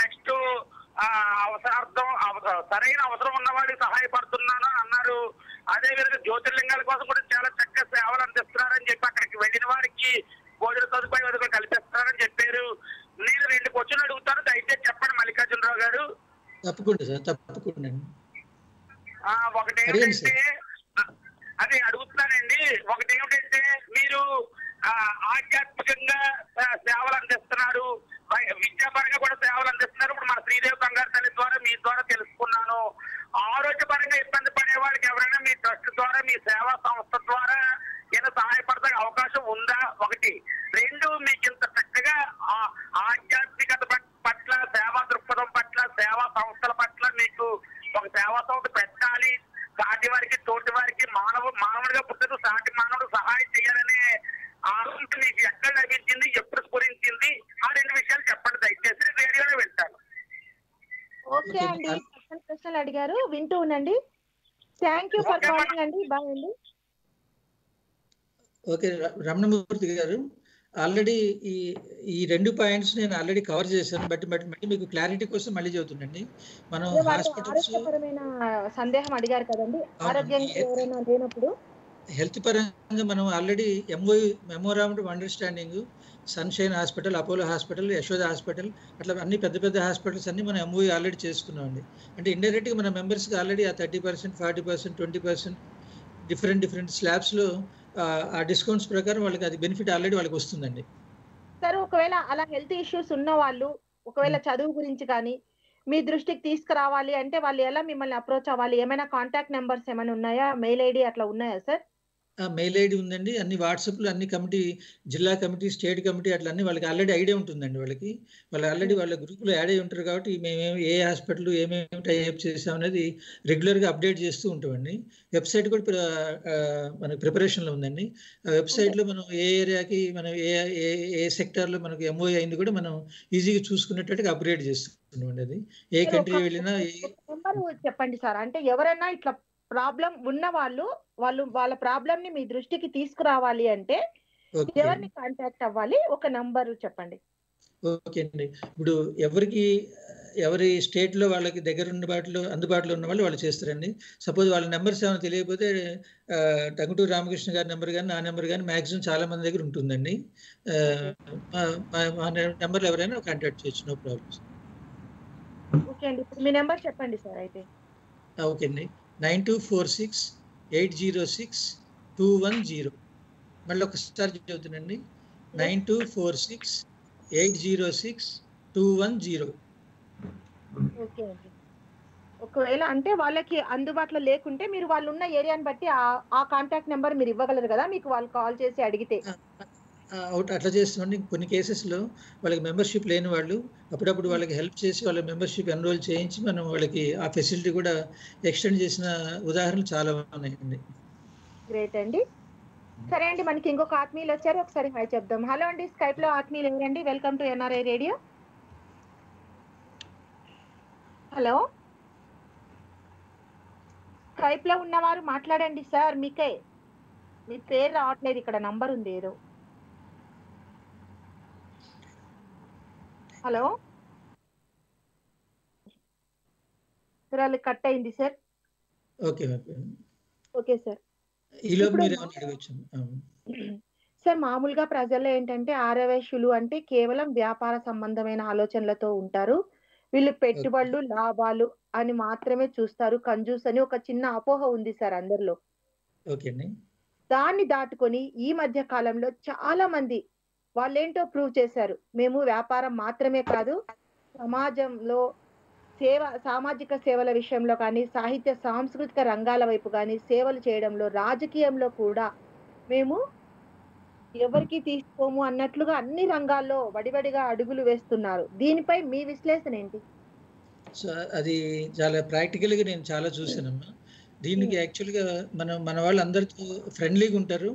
నెక్స్ట్ అవసరార్థం సరైన అవసరం ఉన్న వారికి సహాయపడుతున్నాను అన్నారు. అదే విధంగా జ్యోతిర్లింగాల కోసం కూడా చాలా చక్కగా సేవలు అందిస్తున్నారని చెప్పి, అక్కడికి వెళ్ళిన వారికి భోజన సదుపాయం అది కల్పిస్తున్నారని చెప్పారు. నేను రెండు క్వశ్చన్లు అడుగుతాను, దయచేసి చెప్పండి మల్లికార్జునరావు గారు. తప్పకుండా సార్, తప్పకుండా. ఒకటి ఏంటంటే అదే అడుగుతున్నానండి, ఒకటి ఏమిటంటే మీరు ఆధ్యాత్మికంగా సేవలు అందిస్తున్నారు, విద్యాపరంగా కూడా సేవలు అందిస్తున్నారు. ఇప్పుడు మన శ్రీదేవి బంగారు తల్లి ద్వారా మీ ద్వారా తెలుసుకున్నాను. ఆరోగ్యపరంగా ఇబ్బంది పడే వాళ్ళకి ఎవరైనా మీ ట్రస్ట్ ద్వారా, మీ సేవా సంస్థ ద్వారా ఏదైనా సహాయపడతా అవకాశం ఉందా? ఒకటి. రెండు, మీకు ఇంత చక్కగా ఆధ్యాత్మికత పట్ల, సేవా దృక్పథం పట్ల, సేవా సంస్థల పట్ల మీకు ఒక సేవా సంస్థ పెట్టాలి, సాటి వారికి తోటి వారికి మానవ మానవుడిగా పుట్టదు, సాటి మానవుడు సహాయం చేయాలనే ఆలోచన మీకు ఎక్కడ లభించింది, ఎప్పుడు స్ఫురించింది? ఆ రెండు విషయాలు చెప్పండి దయచేసి. రేడియోలో వెళ్తాను. ఓకే అండి, ప్రశ్నలు అడిగారు, వింటూ ఉండండి. థ్యాంక్ యూ ఫర్ కాలింగ్ అండి, బాగుంది. ఓకే రమణమూర్తి గారు, ఆల్రెడీ ఈ ఈ రెండు పాయింట్స్ నేను ఆల్రెడీ కవర్ చేశాను, బట్ బట్ మళ్ళీ మీకు క్లారిటీ కోసం మళ్ళీ చెబుతుండండి. మనం హాస్పిటల్స్ సందేహం అడిగారు కదండి, ఆరోగ్యానికి ఎవరైనా లేనప్పుడు హెల్త్ పరంగా మనం already MO memorandum of understanding, sunshine hospital, Apollo hospital, Yashoda hospital, అట్లా అన్ని పెద్ద పెద్ద హాస్పిటల్స్ అన్ని మనం ఎంఓయూ ఆల్రెడీ చేసుకున్నాం అండి. అంటే ఇండైరెక్ట్గా మన మెంబర్స్కి ఆల్రెడీ ఆ thirty percent forty percent twenty percent different different స్లాబ్స్లో ఆ డిస్కౌంట్స్ ప్రకారం వాళ్ళకి అది బెనిఫిట్ ఆల్రెడీ వాళ్ళకి వస్తుందండి. సార్ ఒకవేళ అలా హెల్త్ ఇష్యూస్ ఉన్న వాళ్ళు ఒకవేళ చదువు గురించి కానీ మీ దృష్టికి తీసుకురావాలి అంటే వాళ్ళు ఎలా మిమ్మల్ని అప్రోచ్ అవ్వాలి? ఏమైనా కాంటాక్ట్ నెంబర్స్ ఏమైనా ఉన్నాయా? మెయిల్ ఐడి అట్లా ఉన్నాయా సార్? మెయిల్ ఐడి ఉందండి, అన్ని వాట్సాప్లు, అన్ని కమిటీ, జిల్లా కమిటీ, స్టేట్ కమిటీ అట్లా అన్ని వాళ్ళకి ఆల్రెడీ ఐడియా ఉంటుందండి. వాళ్ళకి వాళ్ళు ఆల్రెడీ వాళ్ళ గ్రూప్లో యాడ్ అయ్యి ఉంటారు కాబట్టి మేమేమి ఏ హాస్పిటల్ ఏమేమి టైఅప్ చేసాం అనేది రెగ్యులర్గా అప్డేట్ చేస్తూ ఉంటామండి. వెబ్సైట్ కూడా మనకి ప్రిపరేషన్లో ఉందండి. ఆ వెబ్సైట్లో మనం ఏ ఏరియాకి, మనం ఏ ఏ సెక్టార్లో మనకు ఎంఓ అయింది కూడా మనం ఈజీగా చూసుకునేటట్టుగా అప్డేట్ చేస్తుంటామండి. అది ఏ కంట్రీ వెళ్ళినా చెప్పండి సార్. అంటే ఎవరైనా ఇట్లా ప్రాబ్లం ఉన్న వాళ్ళు వాళ్ళు వాళ్ళ ప్రాబ్లం ని మీ దృష్టికి తీసుకురావాలి అంటే ఎవరిని కాంటాక్ట్ అవ్వాలి? ఒక నంబరు చెప్పండి. ఓకే అండి, ఇప్పుడు ఎవరికి ఎవరి స్టేట్లో వాళ్ళకి దగ్గర ఉన్న వాటిలో అందుబాటులో ఉన్న వాళ్ళు వాళ్ళు చేస్తారండి. సపోజ్ వాళ్ళ నెంబర్స్ ఏమైనా తెలియకపోతే టంగుటూరు రామకృష్ణ గారి నెంబర్ కానీ నా నెంబర్ కానీ మ్యాక్సిమం చాలా మంది దగ్గర ఉంటుందండి. మా నెంబర్లో ఎవరైనా కాంటాక్ట్ చేయొచ్చు, నో ప్రాబ్లమ్స్. ఓకే అండి, మీ నెంబర్ చెప్పండి సార్ అయితే. ఓకే అండి, nine two four six eight zero six two one zero. మళ్ళీ ఒకసారి చదువుతానండి, nine two four six eight zero six two one zero. Okay అండి, ఒకవేళ అంటే వాళ్ళకి అందుబాటులో లేకుంటే మీరు వాళ్ళు ఉన్న ఏరియాని బట్టి ఆ కాంటాక్ట్ నెంబర్ మీరు ఇవ్వగలరు కదా, మీకు వాళ్ళు కాల్ చేసి అడిగితే? అవుట్ అట్లా చేస్తామండి. కొన్ని కేసెస్లో వాళ్ళకి మెంబర్షిప్ లేని వాళ్ళు అప్పుడప్పుడు వాళ్ళకి హెల్ప్ చేసి వాళ్ళ మెంబర్షిప్ ఎన్రోల్ చేయించి మనం వాళ్ళకి ఆ ఫెసిలిటీ కూడా ఎక్స్టెండ్ చేసిన ఉదాహరణలు చాలా ఉన్నాయండి. గ్రేట్ అండి. సరే అండి, మనకి ఇంకొక ఆత్మీయులు వచ్చారు, ఒకసారి హాయ్ చెప్దాం. హలో అండి, స్కైప్లో ఆత్మీయులు ఎవరండి? Welcome to NRI radio. Hello, స్కైప్లో ఉన్నవారు మాట్లాడండి సార్. మీకే మీ పేరు రావట్లేదు, ఇక్కడ నంబర్ ఉంది ఏదో. హలో, కట్ అయింది sir. Okay okay sir. Sir మామూలుగా ప్రజల్లో ఏంటంటే ఆర్యవేశ్యులు అంటే కేవలం వ్యాపార సంబంధమైన ఆలోచనలతో ఉంటారు, వీళ్ళు పెట్టుబడులు లాభాలు అని మాత్రమే చూస్తారు. కంజూస్ అని ఒక చిన్న అపోహ ఉంది సార్ అందరిలో. దాన్ని దాటుకొని ఈ మధ్య కాలంలో చాలా మంది వాళ్ళేంటో ప్రూవ్ చేశారు. మేము వ్యాపారం మాత్రమే కాదు, సమాజంలో సేవ, సామాజిక సేవల విషయంలో కానీ, సాహిత్య సాంస్కృతిక రంగాల వైపు కానీ సేవలు చేయడంలో, రాజకీయంలో కూడా మేము ఎవరికి తీసుకోము అన్నట్లుగా అన్ని రంగాల్లో వడివడిగా అడుగులు వేస్తున్నారు. దీనిపై మీ విశ్లేషణ ఏంటి? సో అది చాలా ప్రాక్టికల్గా నేను చాలా చూసానమ్మా. దీనికి యాక్చువల్గా మన మన వాళ్ళు అందరితో ఫ్రెండ్లీగా ఉంటారు,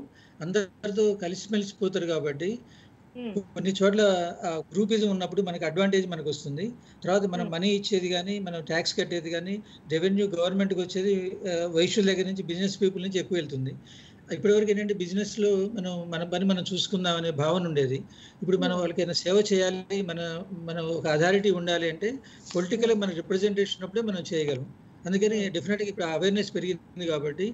అందరితో కలిసిమెలిసిపోతారు. కాబట్టి కొన్ని చోట్ల గ్రూపిజం ఉన్నప్పుడు మనకు అడ్వాంటేజ్ మనకు వస్తుంది. తర్వాత మనం మనీ ఇచ్చేది కానీ, మనం ట్యాక్స్ కట్టేది కానీ, రెవెన్యూ గవర్నమెంట్కి వచ్చేది వైశ్యుల దగ్గర నుంచి, బిజినెస్ పీపుల్ నుంచి ఎక్కువ వెళ్తుంది. ఇప్పటివరకు ఏంటంటే బిజినెస్లో మనం మన పని మనం చూసుకుందాం అనే భావన ఉండేది. ఇప్పుడు మనం వాళ్ళకైనా సేవ చేయాలి, మన మనం ఒక అథారిటీ ఉండాలి అంటే పొలిటికల్గా మన రిప్రజెంటేషన్ ఉన్నప్పుడే మనం చేయగలం. అందుకని డెఫినెట్గా ఇప్పుడు అవేర్నెస్ పెరిగింది కాబట్టి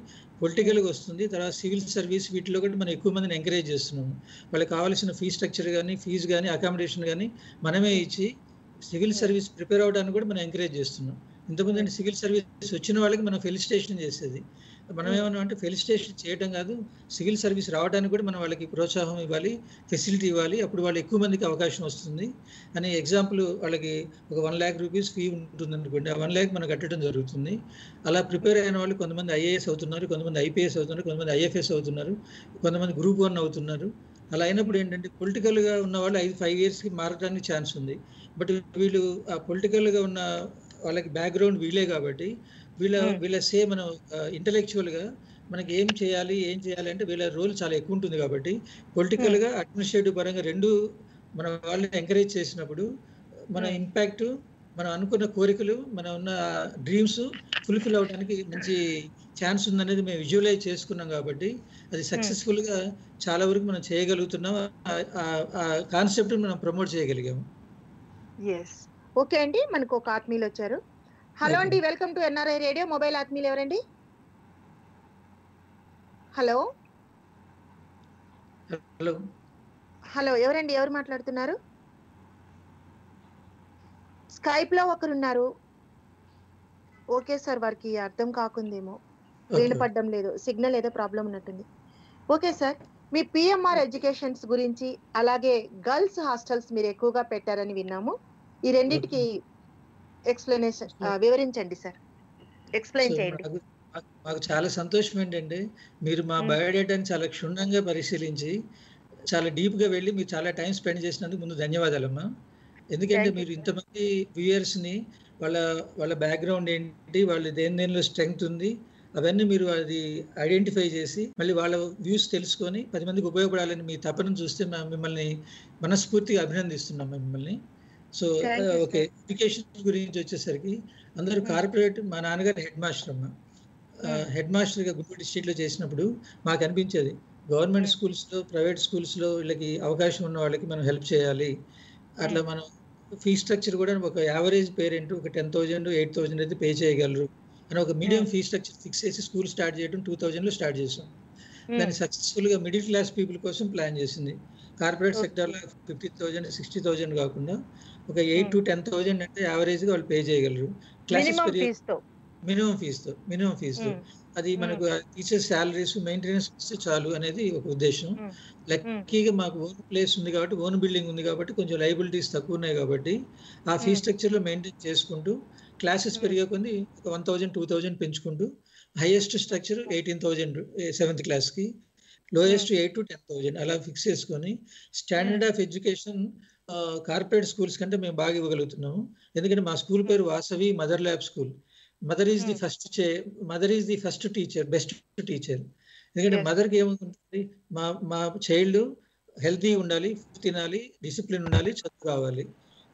పొలిటికల్గా వస్తుంది. తర్వాత సివిల్ సర్వీస్ వీటిలో కూడా మనం ఎక్కువ మందిని ఎంకరేజ్ చేస్తున్నాము. వాళ్ళకి కావాల్సిన ఫీ స్ట్రక్చర్ కానీ, ఫీజు కానీ, అకామిడేషన్ కానీ మనమే ఇచ్చి సివిల్ సర్వీస్ ప్రిపేర్ అవ్వడానికి కూడా మనం ఎంకరేజ్ చేస్తున్నాం. ఇంతకుముందు సివిల్ సర్వీస్ వచ్చిన వాళ్ళకి మనం ఫెలిసిటేషన్ చేసేది. మనం ఏమన్నా అంటే ఫెలిసిటేషన్ చేయడం కాదు, సివిల్ సర్వీస్ రావడానికి కూడా మనం వాళ్ళకి ప్రోత్సాహం ఇవ్వాలి, ఫెసిలిటీ ఇవ్వాలి. అప్పుడు వాళ్ళు ఎక్కువ మందికి అవకాశం వస్తుంది అని. ఎగ్జాంపుల్, వాళ్ళకి ఒక వన్ ల్యాక్ రూపీస్ ఫీ ఉంటుంది అనుకోండి, ఆ వన్ ల్యాక్ మనం కట్టడం జరుగుతుంది. అలా ప్రిపేర్ అయిన వాళ్ళు కొంతమంది ఐఏఎస్ అవుతున్నారు, కొంతమంది ఐపీఎస్ అవుతున్నారు, కొంతమంది ఐఎఫ్ఎస్ అవుతున్నారు, కొంతమంది గ్రూప్ వన్ అవుతున్నారు. అలా అయినప్పుడు ఏంటంటే పొలిటికల్గా ఉన్న వాళ్ళు ఐదు ఫైవ్ ఇయర్స్కి మారడానికి ఛాన్స్ ఉంది. బట్ వీళ్ళు ఆ పొలిటికల్గా ఉన్న వాళ్ళకి బ్యాక్గ్రౌండ్ వీళ్ళే కాబట్టి వీళ్ళ వీళ్ళ సే మనం ఇంటలెక్చువల్గా మనకి ఏం చేయాలి ఏం చేయాలి అంటే వీళ్ళ రోల్ చాలా ఎక్కువ ఉంటుంది. కాబట్టి పొలిటికల్గా, అడ్మినిస్ట్రేటివ్ పరంగా రెండు మన వాళ్ళని ఎంకరేజ్ చేసినప్పుడు మన ఇంపాక్ట్, మనం అనుకున్న కోరికలు, మనం ఉన్న డ్రీమ్స్ ఫుల్ఫిల్ అవ్వడానికి మంచి ఛాన్స్ ఉందనేది మేము విజువలైజ్ చేసుకున్నాం. కాబట్టి అది సక్సెస్ఫుల్గా చాలా వరకు మనం చేయగలుగుతున్నాం. ఆ కాన్సెప్ట్ మనం ప్రమోట్ చేయగలిగాము. ఓకే అండి, మనకు ఒక ఆత్మీయులు వచ్చారు. హలో అండి, welcome to NRI radio. Mobile ఆత్మీయులు ఎవరండి? హలో హలో హలో ఎవరండి, ఎవరు మాట్లాడుతున్నారు? స్కైప్ లో ఒకరున్నారు. ఓకే సార్, వారికి అర్థం కాకుందేమో, వీలుపడడం లేదు, సిగ్నల్ ఏదో ప్రాబ్లం ఉన్నట్టుంది. ఓకే సార్, మీ పిఎంఆర్ ఎడ్యుకేషన్స్ గురించి, అలాగే గర్ల్స్ హాస్టల్స్ మీరు ఎక్కువగా పెట్టారని విన్నాము. ఈ రెండిటికి ఎక్స్ప్లెనేషన్ వివరించండి సార్, ఎక్స్ప్లెయిన్ చేయండి. మాకు చాలా సంతోషం ఏంటంటే మీరు మా బయోడేటాని చాలా క్షుణ్ణంగా పరిశీలించి చాలా డీప్గా వెళ్ళి మీరు చాలా టైం స్పెండ్ చేసినందుకు ముందు ధన్యవాదాలమ్మా. ఎందుకంటే మీరు ఇంతమంది వ్యూయర్స్ని వాళ్ళ వాళ్ళ బ్యాక్గ్రౌండ్ ఏంటి, వాళ్ళు దేని దేనిలో స్ట్రెంగ్త్ ఉంది అవన్నీ మీరు అది ఐడెంటిఫై చేసి మళ్ళీ వాళ్ళ వ్యూస్ తెలుసుకొని పది మందికి ఉపయోగపడాలని మీ తపనను చూస్తే మిమ్మల్ని మనస్ఫూర్తిగా అభినందిస్తున్నాం మిమ్మల్ని. సో ఓకే, ఎడ్యుకేషన్ గురించి వచ్చేసరికి అందరూ కార్పొరేట్, మా నాన్నగారు హెడ్ మాస్టర్ అమ్మ. హెడ్ మాస్టర్గా గుంటూరు డిస్ట్రిక్ట్లో చేసినప్పుడు మాకు అనిపించేది గవర్నమెంట్ స్కూల్స్లో, ప్రైవేట్ స్కూల్స్లో వీళ్ళకి అవకాశం ఉన్న వాళ్ళకి మనం హెల్ప్ చేయాలి. అట్లా మనం ఫీ స్ట్రక్చర్ కూడా ఒక యావరేజ్ పేరెంట్ ఒక టెన్ థౌజండ్ ఎయిట్ థౌజండ్ అయితే పే చేయగలరు అని ఒక మీడియం ఫీ స్ట్రక్చర్ ఫిక్స్ చేసి స్కూల్ స్టార్ట్ చేయడం టూ థౌజండ్లో స్టార్ట్ చేసాం. దాన్ని సక్సెస్ఫుల్గా మిడిల్ క్లాస్ పీపుల్ కోసం ప్లాన్ చేసింది. కార్పొరేట్ సెక్టర్లో ఫిఫ్టీ థౌజండ్ సిక్స్టీ థౌజండ్ కాకుండా ఒక ఎయిట్ టు టెన్ థౌజండ్ అంటే యావరేజ్గా వాళ్ళు పే చేయగలరు క్లాసెస్ మినిమం ఫీజుతో. మినిమం ఫీజుతో అది మనకు టీచర్స్ శాలరీస్ మెయింటెనెన్స్ ఇస్తే చాలు అనేది ఒక ఉద్దేశం. లక్కీగా మాకు ఓన్ ప్లేస్ ఉంది కాబట్టి, ఓన్ బిల్డింగ్ ఉంది కాబట్టి కొంచెం లయబిలిటీస్ తక్కువ ఉన్నాయి కాబట్టి ఆ ఫీ స్ట్రక్చర్లో మెయింటైన్ చేసుకుంటూ క్లాసెస్ పెరిగే కొన్ని ఒక వన్ థౌజండ్ టూ థౌజండ్ పెంచుకుంటూ highest structure eighteen thousand seventh క్లాస్కి, lowest eight to ten thousand అలా ఫిక్స్ చేసుకొని standard of education corporate schools కంటే మేము బాగా ఇవ్వగలుగుతున్నాము. ఎందుకంటే మా స్కూల్ పేరు Vasavi mother lab school. Mother is the first చే mother is the first teacher, best teacher. ఎందుకంటే మదర్కి ఏమనుకుంటుంది, మా మా చైల్డ్ హెల్తీ ఉండాలి, ఫుడ్ తినాలి, డిసిప్లిన్ ఉండాలి, చదువు రావాలి.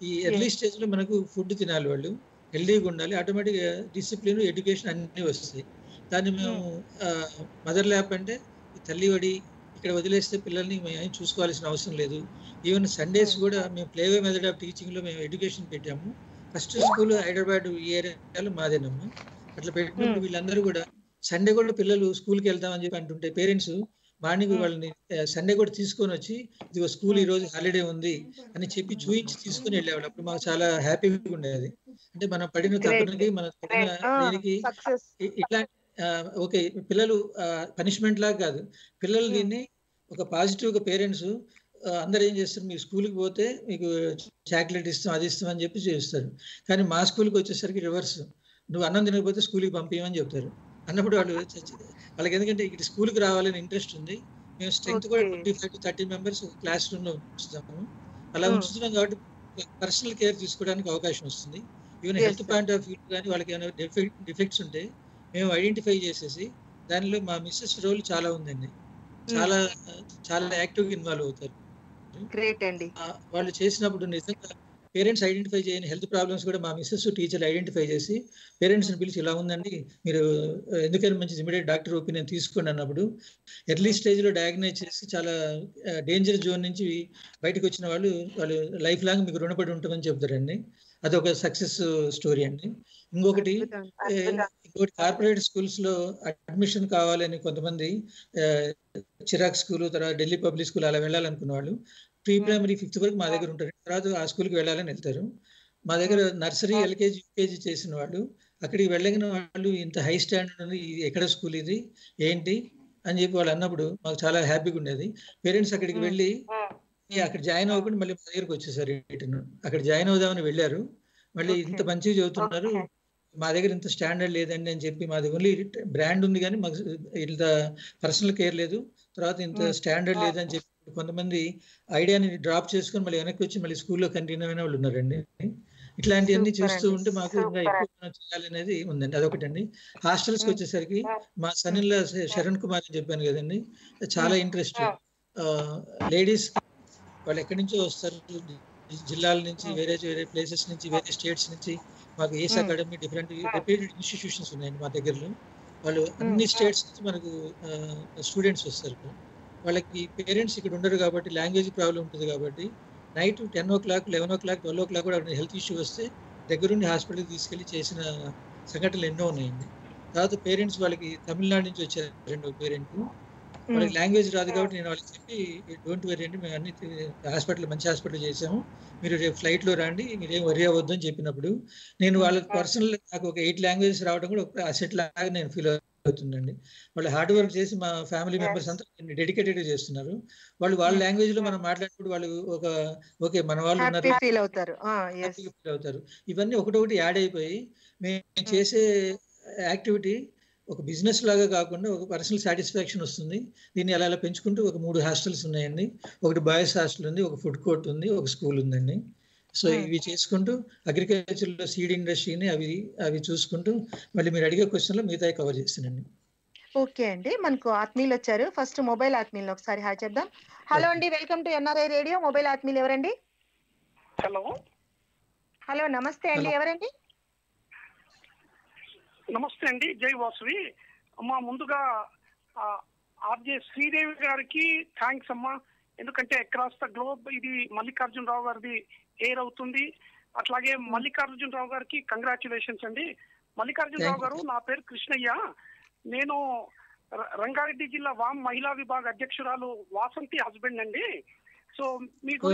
ఈ ఎర్లీ స్టేజ్లో మనకు ఫుడ్ తినాలి, వాళ్ళు హెల్తీగా ఉండాలి, ఆటోమేటిక్గా డిసిప్లిన్, ఎడ్యుకేషన్ అన్నీ వస్తాయి. దాన్ని మేము మదర్ ల్యాబ్ అంటే తల్లి వడి, ఇక్కడ వదిలేస్తే పిల్లల్ని మేము చూసుకోవాల్సిన అవసరం లేదు. ఈవెన్ సండేస్ కూడా మేము ప్లేవే మెథడ్ ఆఫ్ టీచింగ్లో మేము ఎడ్యుకేషన్ పెట్టాము. ఫస్ట్ స్కూల్ హైదరాబాద్ ఈ ఏరియాలో మాదేనమ్మా. అట్లా పెట్టినప్పుడు వీళ్ళందరూ కూడా సండే కూడా పిల్లలు స్కూల్కి వెళ్తామని చెప్పి అంటుంటే పేరెంట్స్ మార్నింగ్ వాళ్ళని సండే కూడా తీసుకొని వచ్చి ఇదిగో స్కూల్ ఈ రోజు హాలిడే ఉంది అని చెప్పి చూయించి తీసుకుని వెళ్ళేవాళ్ళు. అప్పుడు మాకు చాలా హ్యాపీగా ఉండేది. అంటే మనం పడిన తప్పనికి మనం దీనికి ఇట్లా ఓకే పిల్లలు పనిష్మెంట్ లాగా కాదు, పిల్లలు దీన్ని ఒక పాజిటివ్గా పేరెంట్స్ అందరు ఏం చేస్తారు, మీకు స్కూల్కి పోతే మీకు చాక్లెట్ ఇస్తాం అది ఇస్తాం అని చెప్పి చేస్తారు. కానీ మా స్కూల్కి వచ్చేసరికి రివర్స్, నువ్వు అన్నం తినకపోతే స్కూల్కి పంపించమని చెప్తారు. అన్నప్పుడు వాళ్ళు వాళ్ళకి ఎందుకంటే ఇక్కడ స్కూల్కి రావాలని ఇంట్రెస్ట్ ఉంది. మేము స్ట్రెంత్ కూడా twenty five to thirty members class రూమ్లో ఉంచుతాము. అలా ఉంచుతున్నాం కాబట్టి పర్సనల్ కేర్ తీసుకోవడానికి అవకాశం వస్తుంది. Even health point of view కానీ వాళ్ళకి ఏమైనా డిఫెక్ట్ డిఫెక్ట్స్ ఉంటే మేము ఐడెంటిఫై చేసేసి దానిలో మా మిస్సెస్ రోల్ చాలా ఉందండి. చాలా చాలా యాక్టివ్గా ఇన్వాల్వ్ అవుతారు. వాళ్ళు చేసినప్పుడు నిజంగా పేరెంట్స్ ఐడెంటిఫై చేయని హెల్త్ ప్రాబ్లమ్స్ కూడా మా మిస్సెస్ టీచర్లు ఐడెంటిఫై చేసి పేరెంట్స్ని పిలిచి ఇలా ఉందండి మీరు ఎందుకైనా మంచి ఇమీడియట్ డాక్టర్ ఒపీనియన్ తీసుకోండి అన్నప్పుడు ఎర్లీ స్టేజ్లో డయాగ్నైజ్ చేసి చాలా డేంజర్ జోన్ నుంచి బయటకు వచ్చిన వాళ్ళు వాళ్ళు లైఫ్ లాంగ్ మీకు రుణపడి ఉంటామని చెప్తారండి. అదొక సక్సెస్ స్టోరీ అండి. ఇంకొకటి ఇంకొకటి కార్పొరేట్ స్కూల్స్లో అడ్మిషన్ కావాలని కొంతమంది చిరాక్ స్కూల్ తర్వాత ఢిల్లీ పబ్లిక్ స్కూల్ అలా వెళ్ళాలనుకున్న వాళ్ళు ప్రీ ప్రైమరీ ఫిఫ్త్ వరకు మా దగ్గర ఉంటారు. తర్వాత ఆ స్కూల్కి వెళ్ళాలని వెళ్తారు. మా దగ్గర నర్సరీ ఎల్కేజీ యూకేజీ చేసిన వాళ్ళు అక్కడికి వెళ్ళగిన వాళ్ళు ఇంత హై స్టాండర్డ్ ఉంది ఎక్కడ స్కూల్ ఇది ఏంటి అని చెప్పి వాళ్ళు అన్నప్పుడు మాకు చాలా హ్యాపీగా ఉండేది. పేరెంట్స్ అక్కడికి వెళ్ళి అక్కడ జాయిన్ అవ్వకుండా మళ్ళీ మా దగ్గరకు వచ్చేసారు. అక్కడ జాయిన్ అవుదామని వెళ్ళారు, మళ్ళీ ఇంత మంచిగా చదువుతున్నారు మా దగ్గర ఇంత స్టాండర్డ్ లేదండి అని చెప్పి మా దగ్గర ఓన్లీ బ్రాండ్ ఉంది కానీ మాకు ఇంత పర్సనల్ కేర్ లేదు తర్వాత ఇంత స్టాండర్డ్ లేదని చెప్పి కొంతమంది ఐడియాని డ్రాప్ చేసుకుని మళ్ళీ వెనక్కి వచ్చి మళ్ళీ స్కూల్లో కంటిన్యూ అయిన వాళ్ళు ఉన్నారండి. ఇట్లాంటివన్నీ చూస్తూ ఉంటే మాకు ఇంకా ఎక్కువ చేయాలనేది ఉందండి. అదొకటండి. హాస్టల్స్కి వచ్చేసరికి మా సన్నిల్ల శరణ్ కుమార్ అని చెప్పాను కదండి, చాలా ఇంట్రెస్ట్. లేడీస్ వాళ్ళు ఎక్కడి నుంచో వస్తారు, జిల్లాల నుంచి వేరే వేరే ప్లేసెస్ నుంచి వేరే స్టేట్స్ నుంచి. మాకు ace academy different reputed institutions ఉన్నాయండి మా దగ్గరలో. వాళ్ళు అన్ని స్టేట్స్ నుంచి మనకు స్టూడెంట్స్ వస్తారు. వాళ్ళకి పేరెంట్స్ ఇక్కడ ఉండరు కాబట్టి లాంగ్వేజ్ ప్రాబ్లం ఉంటుంది కాబట్టి night ten o'clock eleven o'clock twelve o'clock కూడా హెల్త్ ఇష్యూ వస్తే దగ్గరుండి హాస్పిటల్కి తీసుకెళ్ళి చేసిన సంఘటనలు ఎన్నో ఉన్నాయండి. తర్వాత పేరెంట్స్ వాళ్ళకి తమిళనాడు నుంచి వచ్చారు రెండు పేరెంట్, వాళ్ళకి లాంగ్వేజ్ రాదు కాబట్టి నేను వాళ్ళకి చెప్పి డోంట్ వరీ అండి మేము అన్ని హాస్పిటల్ మంచి హాస్పిటల్ చేసాము మీరు రేపు ఫ్లైట్లో రండి మీరేం వరీ అవ్వద్దు అని చెప్పినప్పుడు నేను వాళ్ళకి పర్సనల్ నాకు ఒక ఎయిట్ లాంగ్వేజెస్ రావడం కూడా ఒక అసెట్ లాగా నేను ఫీల్ అవుతుందండి. వాళ్ళు హార్డ్ వర్క్ చేసి మా ఫ్యామిలీ మెంబర్స్ అంతా డెడికేటెడ్గా చేస్తున్నారు. వాళ్ళు వాళ్ళ లాంగ్వేజ్లో మనం మాట్లాడినప్పుడు వాళ్ళు ఒక ఓకే మన వాళ్ళు ఉన్నారు ఫీల్ అవుతారు. ఇవన్నీ ఒకటొకటి యాడ్ అయిపోయి మేము చేసే యాక్టివిటీ ఒక బిజినెస్ లాగా కాకుండా ఒక పర్సనల్ సాటిస్ఫాక్షన్ వస్తుంది. దీన్ని అలా అలా పెంచుకుంటూ ఒక మూడు హాస్టల్స్ ఉన్నాయండి. ఒకటి బాయ్స్ హాస్టల్ ఉంది, ఒక ఫుడ్ కోర్ట్ ఉంది, ఒక స్కూల్ ఉందండి. సో ఇవి చేసుకుంటూ అగ్రికల్చర్లో సీడ్ ఇండస్ట్రీని అవి అవి చూసుకుంటూ మళ్ళీ మీరు అడిగే క్వశ్చన్లో మిగతా కవర్ చేస్తానండి. ఓకే అండి. మనకు ఆత్మీయులు వచ్చారు. ఫస్ట్ మొబైల్ ఆత్మీయులు ఒకసారి హాయ్ చేద్దాం. హలో అండి, welcome to NRI radio. Mobile ఆత్మీయులు ఎవరండి? హలో హలో నమస్తే అండి, ఎవరండి? నమస్తే అండి, జై వాసవి అమ్మా. ముందుగా ఆర్జే శ్రీదేవి గారికి థ్యాంక్స్ అమ్మా, ఎందుకంటే అక్రాస్ ద గ్లోబ్ ఇది మల్లికార్జున రావు గారిది ఎయిర్ అవుతుంది. అట్లాగే మల్లికార్జున రావు గారికి కంగ్రాచులేషన్స్ అండి. మల్లికార్జున రావు గారు, నా పేరు కృష్ణయ్య, నేను రంగారెడ్డి జిల్లా వామ్ మహిళా విభాగ అధ్యక్షురాలు వాసంతి హస్బెండ్ అండి. సో మీకు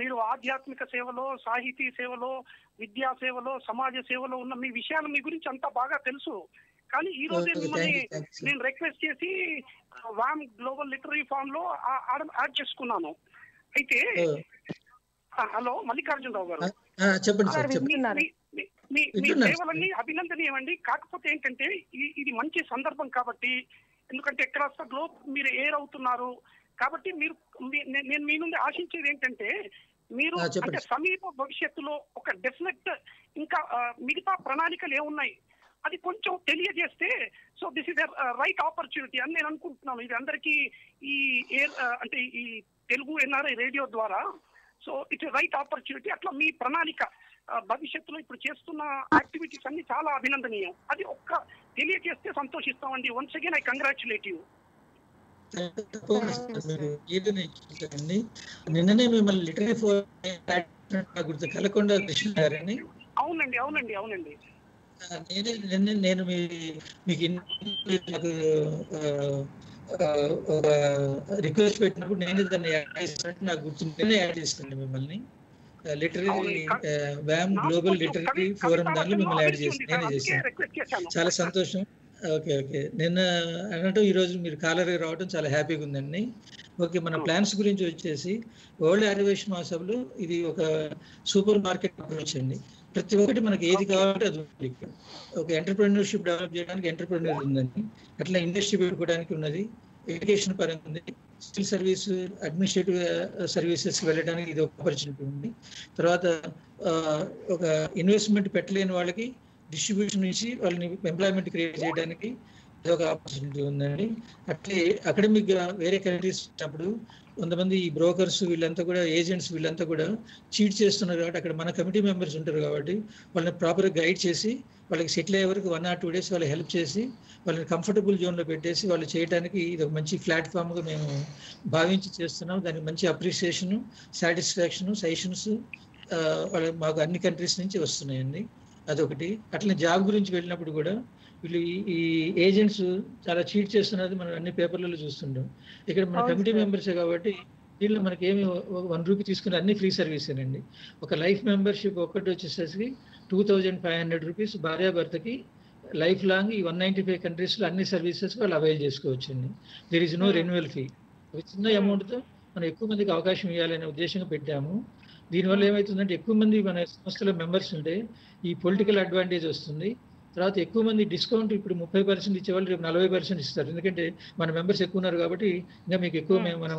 మీరు ఆధ్యాత్మిక సేవలో, సాహితీ సేవలో, విద్యా సేవలో, సమాజ సేవలో ఉన్న మీ విషయాలు మీ గురించి అంతా బాగా తెలుసు. కానీ ఈ రోజే మిమ్మల్ని నేను రిక్వెస్ట్ చేసి వామ్ గ్లోబల్ లిటరీ ఫామ్ లో యాడ్ చేసుకున్నాను. అయితే హలో మల్లికార్జునరావు గారు, చెప్పండి. మీ సేవలన్నీ అభినందనీయమండి. కాకపోతే ఏంటంటే ఇది మంచి సందర్భం కాబట్టి, ఎందుకంటే అక్రాస్ ద గ్లోబ్ మీరు ఎయిర్ అవుతున్నారు కాబట్టి మీరు నేను మీ నుండి ఆశించేది ఏంటంటే మీరు అంటే సమీప భవిష్యత్తులో ఒక డెఫినెట్ ఇంకా మిగతా ప్రణాళికలు ఏమున్నాయి అది కొంచెం తెలియజేస్తే so this is a right opportunity అని నేను అనుకుంటున్నాను. ఇది అందరికీ ఈ అంటే ఈ తెలుగు ఎన్ఆర్ఐ రేడియో ద్వారా సో ఇట్స్ రైట్ ఆపర్చునిటీ. అట్లా మీ ప్రణాళిక భవిష్యత్తులో ఇప్పుడు చేస్తున్న యాక్టివిటీస్ అన్ని చాలా అభినందనీయం. అది ఒక్క తెలియజేస్తే సంతోషిస్తామండి. Once again I congratulate you. నిన్ననే మిమ్మల్ని లిటరీ ఫోర్ గుర్తు కలకొండ కృష్ణ గారని. అవునండి అవునండి అవునండి నేను మీకు ఒక రిక్వెస్ట్ పెట్టినప్పుడు నేను దాన్ని యాడ్ చేసినట్టు నాకు గుర్తుంది. నేనే యాడ్ చేస్తాను మిమ్మల్ని లిటరీ వ్యామ్ గ్లోబల్ లిటరీ ఫోరం దాంట్లో మిమ్మల్ని యాడ్ చేసి నేనే చేశాను. చాలా సంతోషం. ఓకే ఓకే నిన్న అన్నట్టు ఈరోజు మీరు కాలర్గా రావడం చాలా హ్యాపీగా ఉందండి. ఓకే మన ప్లాన్స్ గురించి వచ్చేసి వరల్డ్ ఆర్వేషన్ మహాసభలు ఇది ఒక సూపర్ మార్కెట్ అప్రోచ్ అండి. ప్రతి ఒక్కటి మనకి ఏది కావాలంటే అది ఉంది. ఒక ఎంటర్ప్రెన్యూర్షిప్ డెవలప్ చేయడానికి ఎంటర్ప్రెన్యూర్ ఉందండి, అట్లా ఇండస్ట్రీ పెట్టుకోవడానికి ఉన్నది, ఎడ్యుకేషన్ పరంగా ఉంది, సివిల్ సర్వీస్ అడ్మినిస్ట్రేటివ్ సర్వీసెస్ వెళ్ళడానికి ఇది ఒక ఆపర్చునిటీ ఉంది. తర్వాత ఒక ఇన్వెస్ట్మెంట్ పెట్టలేని వాళ్ళకి డిస్ట్రిబ్యూషన్ నుంచి వాళ్ళని ఎంప్లాయ్మెంట్ క్రియేట్ చేయడానికి ఇది ఒక ఆపర్చునిటీ ఉందండి. అట్లే అకాడమిక్గా వేరే కంట్రీస్ వచ్చినప్పుడు కొంతమంది ఈ బ్రోకర్స్ వీళ్ళంతా కూడా ఏజెంట్స్ వీళ్ళంతా కూడా చీట్ చేస్తున్నారు కాబట్టి అక్కడ మన కమిటీ మెంబర్స్ ఉంటారు కాబట్టి వాళ్ళని ప్రాపర్గా గైడ్ చేసి వాళ్ళకి సెటిల్ అయ్యే వరకు వన్ ఆర్ టూ డేస్ వాళ్ళకి హెల్ప్ చేసి వాళ్ళని కంఫర్టబుల్ జోన్లో పెట్టేసి వాళ్ళు చేయడానికి ఇది ఒక మంచి ప్లాట్ఫామ్గా మేము భావించి చేస్తున్నాం. దానికి మంచి అప్రిషియేషను సాటిస్ఫాక్షను సజెషన్స్ వాళ్ళ మాకు అన్ని కంట్రీస్ నుంచి వస్తున్నాయండి. అదొకటి. అట్లనే జాబ్ గురించి వెళ్ళినప్పుడు కూడా వీళ్ళు ఈ ఏజెంట్స్ చాలా చీట్ చేస్తున్నది మనం అన్ని పేపర్లలో చూస్తుంటాం. ఇక్కడ మన కమిటీ మెంబర్సే కాబట్టి దీనిలో మనకి ఏమి వన్ రూపీ తీసుకున్న అన్ని ఫ్రీ సర్వీసేనండి. ఒక లైఫ్ మెంబర్షిప్ ఒక్కటి వచ్చేసరికి two thousand five hundred rupees భార్యాభర్తకి లైఫ్ లాంగ్ ఈ వన్ నైంటీ ఫైవ్ కంట్రీస్లో అన్ని సర్వీసెస్ వాళ్ళు అవైల్ చేసుకోవచ్చండి. There is no renewal fee. ఒక చిన్న అమౌంట్తో మనం ఎక్కువ మందికి అవకాశం ఇవ్వాలనే ఉద్దేశంగా పెట్టాము. దీనివల్ల ఏమవుతుందంటే ఎక్కువ మంది మన సంస్థలో మెంబర్స్ ఉంటే ఈ పొలిటికల్ అడ్వాంటేజ్ వస్తుంది. తర్వాత ఎక్కువ మంది డిస్కౌంట్ ఇప్పుడు ముప్పై పర్సెంట్ ఇచ్చేవాళ్ళు రేపు నలభై పర్సెంట్ ఇస్తారు. ఎందుకంటే మన మెంబర్స్ ఎక్కువ ఉన్నారు కాబట్టి ఇంకా మీకు ఎక్కువ మేము మనం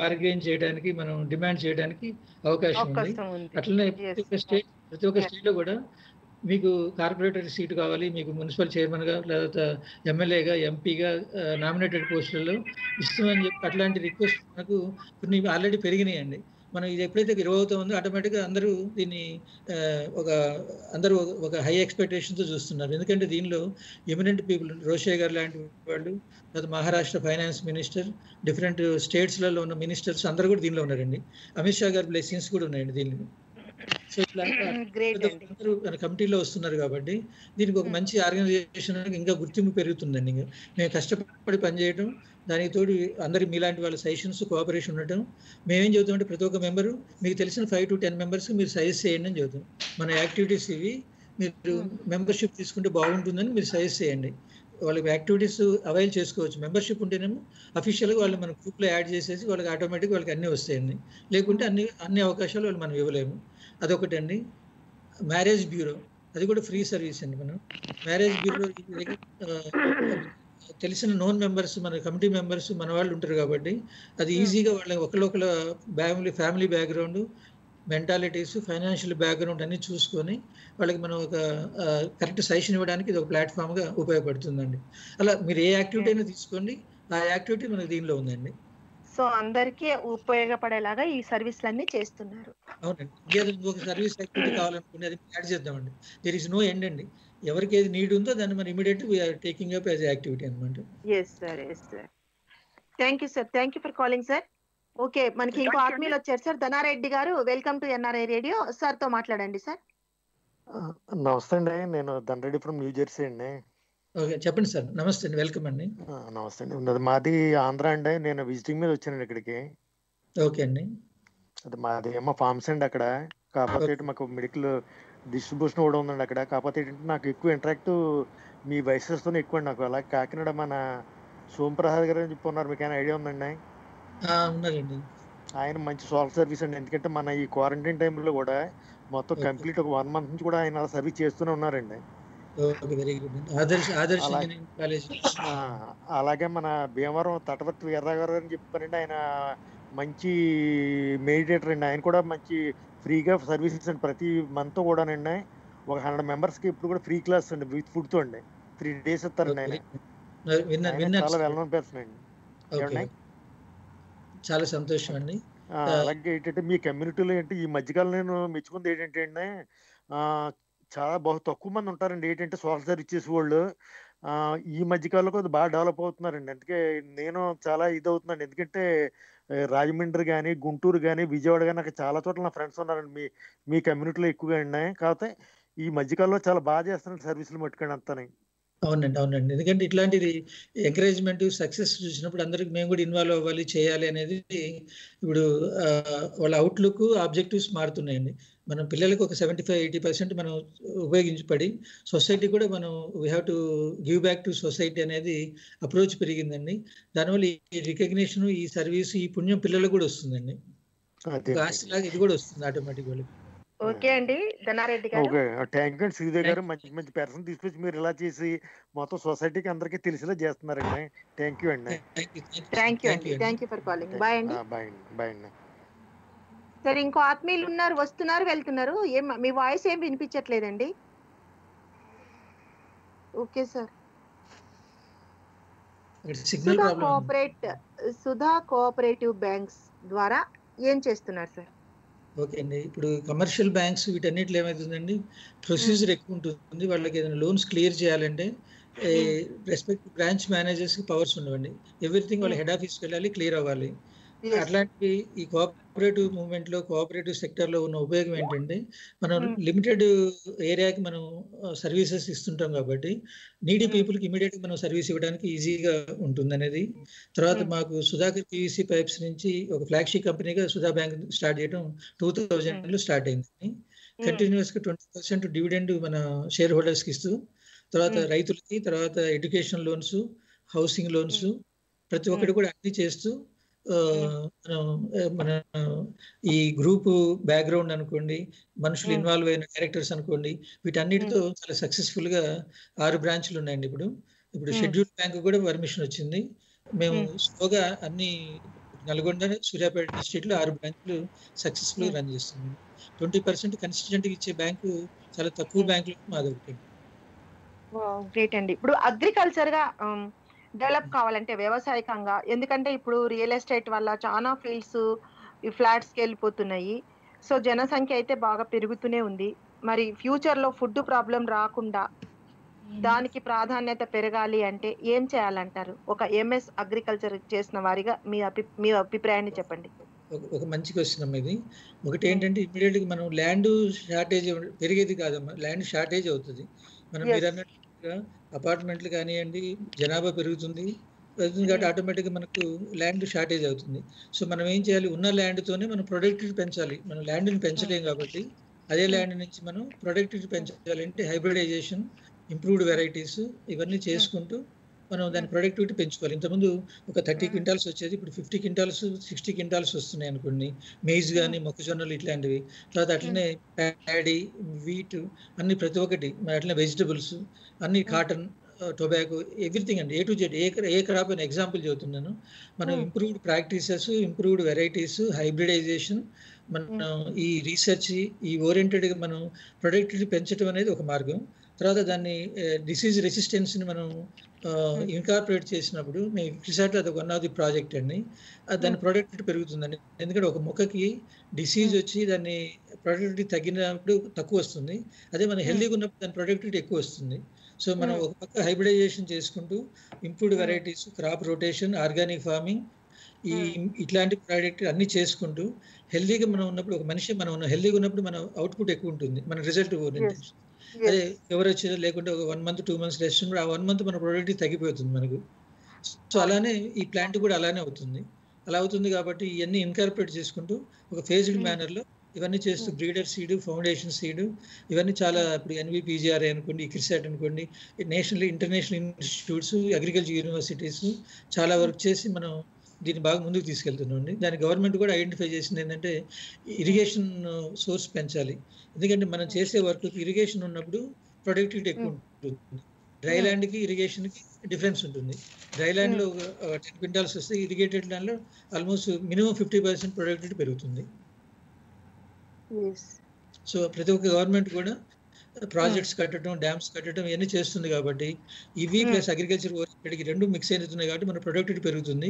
బార్గెయిన్ చేయడానికి మనం డిమాండ్ చేయడానికి అవకాశం ఉంది. అట్లనే ప్రతి ఒక్క స్టేట్ ప్రతి ఒక్క స్టేట్లో కూడా మీకు కార్పొరేటర్ సీటు కావాలి, మీకు మున్సిపల్ చైర్మన్గా లేదా ఎమ్మెల్యేగా ఎంపీగా నామినేటెడ్ పోస్టులలో ఇస్తామని చెప్పి అట్లాంటి రిక్వెస్ట్ మనకు కొన్ని ఆల్రెడీ పెరిగినాయండి. మనం ఇది ఎప్పుడైతే గ్రో అవుతుందో ఆటోమేటిక్గా అందరూ దీన్ని ఒక అందరూ ఒక హై ఎక్స్పెక్టేషన్తో చూస్తున్నారు. ఎందుకంటే దీనిలో ఎమినెంట్ పీపుల్ రోషే గారు లాంటి వాళ్ళు, తర్వాత మహారాష్ట్ర ఫైనాన్స్ మినిస్టర్, డిఫరెంట్ స్టేట్స్లలో ఉన్న మినిస్టర్స్ అందరూ కూడా దీనిలో ఉన్నారండి. అమిత్ షా గారి బ్లెస్సింగ్స్ కూడా ఉన్నాయండి దీనిలో. సో ఇట్లా అందరూ మన కమిటీలో వస్తున్నారు కాబట్టి దీనికి ఒక మంచి ఆర్గనైజేషన్ ఇంకా గుర్తింపు పెరుగుతుందండి. ఇంకా మేము కష్టపడి పనిచేయడం, దానికి తోడు అందరి మీలాంటి వాళ్ళ సజెషన్స్ కోఆపరేషన్ ఉండటం. మేమేం చెబుతామంటే ప్రతి ఒక్క మెంబరు మీకు తెలిసిన ఫైవ్ టు టెన్ మెంబర్స్కి మీరు సజెస్ట్ చేయండి అని చెబుతాం. మన యాక్టివిటీస్ ఇవి మీరు మెంబర్షిప్ తీసుకుంటే బాగుంటుందని మీరు సజెస్ట్ చేయండి. వాళ్ళకి యాక్టివిటీస్ అవైల్ చేసుకోవచ్చు. మెంబర్షిప్ ఉంటేనేమో అఫీషియల్గా వాళ్ళు మన గ్రూప్లో యాడ్ చేసేసి వాళ్ళకి ఆటోమేటిక్గా వాళ్ళకి అన్నీ వస్తాయండి. లేకుంటే అన్ని అన్ని అవకాశాలు వాళ్ళు మనం ఇవ్వలేము. అదొకటి అండి. మ్యారేజ్ బ్యూరో అది కూడా ఫ్రీ సర్వీస్ అండి. మనం మ్యారేజ్ బ్యూరో తెలిసిన నోన్ మెంబర్స్ మన కమిటీ మెంబర్స్ మన వాళ్ళు ఉంటారు కాబట్టి అది ఈజీగా వాళ్ళ ఒకరికొకరు family family background mentalities financial background అన్నీ చూసుకొని వాళ్ళకి మనం ఒక కరెక్ట్ సజెషన్ ఇవ్వడానికి ఇది ఒక ప్లాట్ఫామ్గా ఉపయోగపడుతుందండి. అలా మీరు ఏ యాక్టివిటీ అయినా తీసుకోండి, ఆ యాక్టివిటీ మనకు దీనిలో ఉందండి. సో అందరికీ ఉపయోగపడేలాగా ఈ సర్వీస్లన్నీ చేస్తున్నారు. అవునండి. ఇంకొక సర్వీస్ యాక్టివిటీ కావాలనుకుని అది యాడ్ చేద్దామండి. దేర్ ఇస్ నో ఎండ్ అండి. ఎవరికి ఏది నీడ్ ఉందో దాన్ని మనం immediate we are taking up as activity అన్నమాట. yes sir yes sir thank you sir thank you for calling sir. Okay మనకి ఇంకో ఆత్మీయులు వచ్చారు సార్. ధనారెడ్డి గారు welcome to NRI radio. Sir తో మాట్లాడండి సార్. నమస్తే అండి, నేను ధనారెడ్డి ఫ్రమ్ న్యూ జెర్సీ అండి. ఓకే చెప్పండి సార్. నమస్తే అండి, వెల్కమ్ అండి. నమస్తే అండి, మాది ఆంధ్ర అండి. నేను విజిటింగ్ మీద వచ్చానండి ఇక్కడికి. ఓకే అండి. అది మాది ఏమో ఫార్మ్స్ అండి అక్కడ. కాకపోతే మాకు మెడికల్ డిస్ట్రిబ్యూషన్ కూడా ఉందండి అక్కడ. కాకపోతే ఏంటంటే నాకు ఎక్కువ ఇంటరాక్ట్ మీ వైసెస్తో ఎక్కువ అండి నాకు. అలా కాకినాడ మన సోమప్రసాద్ గారు అని చెప్పి ఉన్నారు, మీకు ఏమైనా ఐడియా ఉందండి? ఉన్నారండి, ఆయన మంచి సోషల్ సర్వీస్ అండి. ఎందుకంటే మన ఈ క్వారంటైన్ టైంలో కూడా మొత్తం కంప్లీట్ ఒక వన్ మంత్ నుంచి కూడా ఆయన సర్వీస్ చేస్తూనే ఉన్నారండి. అలాగే మన భీమవరం తటవర్తి వీర్రాఘవరావు అని చెప్పారండి, ఆయన మంచి మెడిటేటర్ అండి. ఆయన కూడా మంచి ఫ్రీగా సర్వీసెస్ అండి ప్రతి మంత్ కూడానండి. ఒక హండ్రెడ్ మెంబర్స్కి ఇప్పుడు కూడా ఫ్రీ క్లాస్ అండి విత్ ఫుడ్తో అండి. త్రీ డేస్ ఇస్తారండి. ఆయన చాలా వెల్ నోన్ పర్సన్ అండి. చాలా సంతోషం అండి. అలాగే ఏంటంటే మీ కమ్యూనిటీలో ఏంటి ఈ మధ్యకాలం నేను మెచ్చుకుంది ఏంటంటే అండి, చాలా బహు తక్కువ మంది ఉంటారండి ఏంటంటే సోషల్ సర్వీస్ చేసే వాళ్ళు. ఈ మధ్యకాలంలో కొంచెం బాగా డెవలప్ అవుతున్నారండి. అందుకే నేను చాలా ఇది అవుతున్నాను. ఎందుకంటే రాజమండ్రి కానీ గుంటూరు కానీ విజయవాడ కానీ నాకు చాలా చోట్ల నా ఫ్రెండ్స్ ఉన్నారండి మీ మీ కమ్యూనిటీలో ఎక్కువగా అండి. కాకపోతే ఈ ఈ మధ్యకాలంలో చాలా బాగా చేస్తున్నారు సర్వీసులు మట్టుకొని అంతానే. అవునండి అవునండి ఎందుకంటే ఇట్లాంటిది ఎంకరేజ్మెంట్ సక్సెస్ చూసినప్పుడు అందరికి మేము కూడా ఇన్వాల్వ్ అవ్వాలి చేయాలి అనేది ఇప్పుడు వాళ్ళ అవుట్లుక్ ఆబ్జెక్టివ్స్ మారుతున్నాయండి. మనం పిల్లలకు ఒక సెవెంటీ ఫైవ్ ఎయిటీ పర్సెంట్ మనం ఉపయోగించబడి సొసైటీ కూడా మనం we have to give back to society అనేది అప్రోచ్ పెరిగిందండి. దానివల్ల ఈ రికగ్నిషన్ ఈ సర్వీస్ ఈ పుణ్యం పిల్లలకు కూడా వస్తుందండి. కాస్ట్ లాగా ఇది కూడా వస్తుంది ఆటోమేటిక్ వాళ్ళకి. ఓకే అండి ధనారెడ్డి గారు థాంక్యూ అండి. శ్రీదేవి గారు మంచి మంచి పర్సన్ తీసుకొచ్చి మీరు ఇలా చేసి మొత్తం సొసైటీకి అందరికీ తెలిసేలా చేస్తున్నారండి. థాంక్యూ అండి. థాంక్యూ అండి. Thank you for calling. బై అండి. బై బై అండి. సరే ఇంకో ఆత్మీయులు ఉన్నారు వస్తున్నారు వెళ్తున్నారు. ఏం మీ వాయిస్ ఏం వినిపించట్లేదండి. Okay sir Sudha cooperate Sudha cooperative banks ద్వారా ఏం చేస్తున్నారు సార్? ఓకే అండి ఇప్పుడు కమర్షియల్ బ్యాంక్స్ వీటన్నిటిలో ఏమవుతుందండి ప్రొసీజర్ ఎక్కువ ఉంటుంది. వాళ్ళకి ఏదైనా లోన్స్ క్లియర్ చేయాలంటే రెస్పెక్టివ్ బ్రాంచ్ మేనేజర్స్కి పవర్స్ ఉండవండి. ఎవ్రీథింగ్ వాళ్ళ హెడ్ ఆఫీస్కి వెళ్ళాలి క్లియర్ అవ్వాలి. అట్లాంటివి ఈ కోఆపరేటివ్ మూవ్మెంట్లో కోఆపరేటివ్ సెక్టర్లో ఉన్న ఉపయోగం ఏంటంటే మనం లిమిటెడ్ ఏరియాకి మనం సర్వీసెస్ ఇస్తుంటాం కాబట్టి నీడీ పీపుల్కి ఇమీడియట్గా మనం సర్వీస్ ఇవ్వడానికి ఈజీగా ఉంటుంది అనేది. తర్వాత మాకు సుధాకర్ పీవీసీ పైప్స్ నుంచి ఒక ఫ్లాగ్షిప్ కంపెనీగా సుధా బ్యాంక్ స్టార్ట్ చేయడం టూ థౌజండ్లో స్టార్ట్ అయింది. కంటిన్యూస్గా ట్వంటీ పర్సెంట్ డివిడెండ్ మన షేర్ హోల్డర్స్కి ఇస్తూ తర్వాత రైతులకి తర్వాత ఎడ్యుకేషన్ లోన్స్ హౌసింగ్ లోన్స్ ప్రతి ఒక్కటి కూడా అన్ని చేస్తూ మన ఈ గ్రూప్ బ్యాక్గ్రౌండ్ అనుకోండి మనుషులు ఇన్వాల్వ్ అయిన డైరెక్టర్స్ అనుకోండి వీటన్నిటితో చాలా సక్సెస్ఫుల్ గా ఆరు బ్రాంచ్లు ఉన్నాయండి. ఇప్పుడు ఇప్పుడు షెడ్యూల్డ్ బ్యాంక్ కూడా పర్మిషన్ వచ్చింది. మేము స్లోగా అన్ని నల్గొండ సూర్యాపేట డిస్ట్రిక్ట్ లో ఆరు బ్రాంచ్లు సక్సెస్ఫుల్ గా రన్ చేస్తున్నాం. ట్వంటీ పర్సెంట్ కన్సిస్టెంట్ గా ఇచ్చే బ్యాంకు చాలా తక్కువ బ్యాంకులు మాది ఒకటి. గ్రేట్ అండి. ఇప్పుడు అగ్రికల్చర్ గా డెవలప్ కావాలంటే వ్యవసాయకంగా ఎందుకంటే ఇప్పుడు రియల్ ఎస్టేట్ వల్ల చాలా ఫీల్డ్స్ ఈ ఫ్లాట్స్కి వెళ్ళిపోతున్నాయి. సో జనసంఖ్య అయితే బాగా పెరుగుతూనే ఉంది. మరి ఫ్యూచర్లో ఫుడ్ ప్రాబ్లం రాకుండా దానికి ప్రాధాన్యత పెరగాలి అంటే ఏం చేయాలంటారు? ఒక ఎంఎస్ అగ్రికల్చర్ చేసిన వారిగా మీ అభి మీ అభిప్రాయాన్ని చెప్పండి. ఒక మంచి క్వశ్చన్ ఇది. ఒకటి ఏంటంటే ఇమీడియట్గా మనం ల్యాండ్ షార్టేజ్ పెరిగేది కాదమ్మా ల్యాండ్ షార్టేజ్ అవుతుంది. మనం మీరు అన్నట్టుగా అపార్ట్మెంట్లు కానివ్వండి జనాభా పెరుగుతుంది పెరుగుతుంది కాబట్టి ఆటోమేటిక్గా మనకు ల్యాండ్ షార్టేజ్ అవుతుంది. సో మనం ఏం చేయాలి ఉన్న ల్యాండ్తోనే మనం ప్రొడక్టివిటీ పెంచాలి. మనం ల్యాండ్ని పెంచలేం కాబట్టి అదే ల్యాండ్ నుంచి మనం ప్రొడక్టివిటీ పెంచాలంటే హైబ్రిడైజేషన్ ఇంప్రూవ్డ్ వెరైటీస్ ఇవన్నీ చేసుకుంటూ మనం దాని ప్రొడక్టివిటీ పెంచుకోవాలి. ఇంతకుముందు ఒక థర్టీ క్వింటాల్స్ వచ్చేది ఇప్పుడు ఫిఫ్టీ క్వింటాల్స్ సిక్స్టీ క్వింటాల్స్ వస్తున్నాయి అనుకోండి. మేజ్ కానీ మొక్కజొన్నలు ఇట్లాంటివి తర్వాత అట్లనే ప్యాడీ వీట్ అన్ని ప్రతి ఒక్కటి మరి అట్లనే వెజిటబుల్స్ అన్ని కాటన్ టొబాకో ఎవ్రీథింగ్ అండి ఏ టు జెడ్ ఏ ఏ క్రాప్ అని ఎగ్జాంపుల్ చెబుతున్నాను. మనం improved practices improved varieties hybridization మనం ఈ రీసెర్చ్ ఈ ఓరియంటెడ్గా మనం ప్రొడక్టివిటీ పెంచడం అనేది ఒక మార్గం. తర్వాత దాన్ని డిసీజ్ రెసిస్టెన్స్ని మనం ఇన్కార్పొరేట్ చేసినప్పుడు మీ రిసార్ట్లో అది వన్ ఆఫ్ ది ప్రాజెక్ట్ అండి. దాని ప్రొడక్టివిటీ పెరుగుతుందండి. ఎందుకంటే ఒక మొక్కకి డిసీజ్ వచ్చి దాన్ని ప్రొడక్టివిటీ తగ్గినప్పుడు తక్కువ వస్తుంది. అదే మనం హెల్దీగా ఉన్నప్పుడు దాని ప్రొడక్టివిటీ ఎక్కువ వస్తుంది. సో మనం ఒక పక్క హైబ్రిడైజేషన్ చేసుకుంటూ improved varieties crop rotation organic farming ఈ ఇట్లాంటి ప్రాజెక్ట్ అన్ని చేసుకుంటూ హెల్దీగా మనం ఉన్నప్పుడు ఒక మనిషి మనం హెల్దీగా ఉన్నప్పుడు మన అవుట్పుట్ ఎక్కువ ఉంటుంది మన రిజల్ట్ ఓరియంటేషన్. అదే ఎవరు వచ్చినా లేకుంటే ఒక one month two months rest ఆ వన్ మంత్ మన ప్రొడక్టివిటీ తగ్గిపోతుంది మనకు. సో అలానే ఈ ప్లాంట్ కూడా అలానే అవుతుంది అలా అవుతుంది కాబట్టి ఇవన్నీ ఇన్కార్పొరేట్ చేసుకుంటూ ఒక ఫేజ్డ్ మేనర్లో ఇవన్నీ చేస్తూ బ్రీడర్ సీడు ఫౌండేషన్ సీడు ఇవన్నీ చాలా ఇప్పుడు ఎన్విపీజీఆర్ఐ అనుకోండి క్రిసాట్ అనుకోండి national international institutes agriculture universities చాలా వర్క్ చేసి మనం దీన్ని బాగా ముందుకు తీసుకెళ్తున్నామండి. దాని గవర్నమెంట్ కూడా ఐడెంటిఫై చేసింది ఏంటంటే ఇరిగేషన్ సోర్స్ పెంచాలి. ఎందుకంటే మనం చేసే వర్క్కి ఇరిగేషన్ ఉన్నప్పుడు ప్రొడక్టివిటీ ఎక్కువ ఉంటుంది. డ్రై ల్యాండ్కి ఇరిగేషన్కి డిఫరెన్స్ ఉంటుంది. డ్రై ల్యాండ్లో టెన్ క్వింటాల్స్ వస్తే ఇరిగేటెడ్ ల్యాండ్లో almost minimum fifty percent productivity పెరుగుతుంది. సో ప్రతి ఒక్క గవర్నమెంట్ కూడా ప్రాజెక్ట్స్ కట్టడం డ్యామ్స్ కట్టడం ఇవన్నీ చేస్తుంది కాబట్టి ఇవి ప్లస్ అగ్రికల్చర్ ఓరియంటెడ్కి రెండు మిక్స్ అవుతున్నాయి కాబట్టి మన ప్రొడక్టివిటీ పెరుగుతుంది.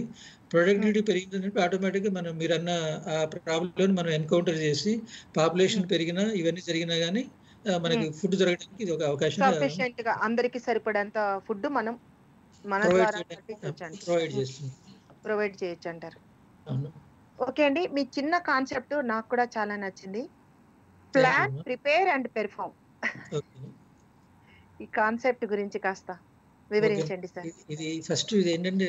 ప్రొడక్టివిటీ పెరిగిందంటే ఆటోమేటిక్గా మనం మీరన్న ఆ ప్రాబ్లంని మనం ఎన్కౌంటర్ చేసి పాపులేషన్ పెరిగినా ఇవన్నీ జరిగినా కానీ మనకి ఫుడ్ దొరకడానికి ఇది ఒక అవకాశం సఫిషియెంట్‌గా అందరికీ సరిపడేంత ఫుడ్ మనం మన ద్వారా ప్రొవైడ్ చేస్తుంది ప్రొవైడ్ చేయొచ్చు అంటారు. ఓకే అండి మీ చిన్న కాన్సెప్ట్ నాకు కూడా చాలా నచ్చింది. ప్లాన్ ప్రిపేర్ అండ్ పెర్ఫామ్ ఈ కాన్సెప్ట్ గురించి కాస్త వివరించండి సార్. ఇది ఫస్ట్ ఇది ఏంటంటే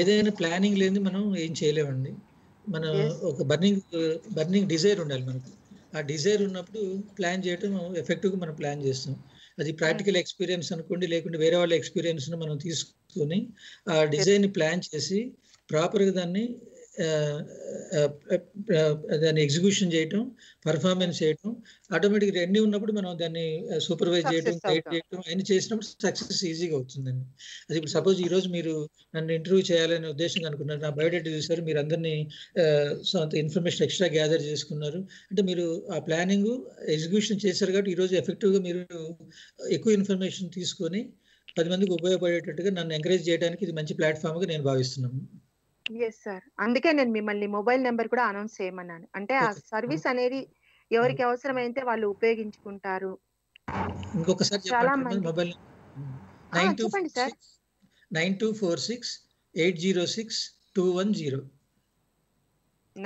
ఏదైనా ప్లానింగ్ లేని మనం ఏం చేయలేమండి. మనం ఒక బర్నింగ్ బర్నింగ్ డిజైర్ ఉండాలి మనకు. ఆ డిజైర్ ఉన్నప్పుడు ప్లాన్ చేయటం ఎఫెక్టివ్గా మనం ప్లాన్ చేస్తాం. అది ప్రాక్టికల్ ఎక్స్పీరియన్స్ అనుకోండి, లేకుంటే వేరే వాళ్ళ ఎక్స్పీరియన్స్ను మనం తీసుకొని ఆ డిజైన్ని ప్లాన్ చేసి ప్రాపర్గా దాన్ని దాన్ని ఎగ్జిక్యూషన్ చేయటం, పర్ఫార్మెన్స్ చేయటం, ఆటోమేటిక్గా అన్నీ ఉన్నప్పుడు మనం దాన్ని సూపర్వైజ్ చేయటం, గైడ్ చేయటం, అన్నీ చేసినప్పుడు సక్సెస్ ఈజీగా అవుతుందండి. అది ఇప్పుడు సపోజ్ ఈరోజు మీరు నన్ను ఇంటర్వ్యూ చేయాలనే ఉద్దేశంగా అనుకున్నారు, నా బయోడేటా చూసారు, మీరు అందరినీ ఇన్ఫర్మేషన్ ఎక్స్ట్రా గ్యాదర్ చేసుకున్నారు అంటే మీరు ఆ ప్లానింగ్ ఎగ్జిక్యూషన్ చేశారు కాబట్టి ఈరోజు ఎఫెక్టివ్గా మీరు ఎక్కువ ఇన్ఫర్మేషన్ తీసుకొని పది మందికి ఉపయోగపడేటట్టుగా నన్ను ఎంకరేజ్ చేయడానికి ఇది మంచి ప్లాట్ఫామ్గా నేను భావిస్తున్నాను. ఎస్ సార్, అందుకే నేను మిమ్మల్ని మొబైల్ నెంబర్ కూడా అనౌన్స్ చేయమన్నాను. అంటే ఆ సర్వీస్ అనేది ఎవరికి అవసరమైతే వాళ్ళు ఉపయోగించుకుంటారు. ఇంకొకసారి చెప్పండి mobile number nine two four six eight zero six two one zero.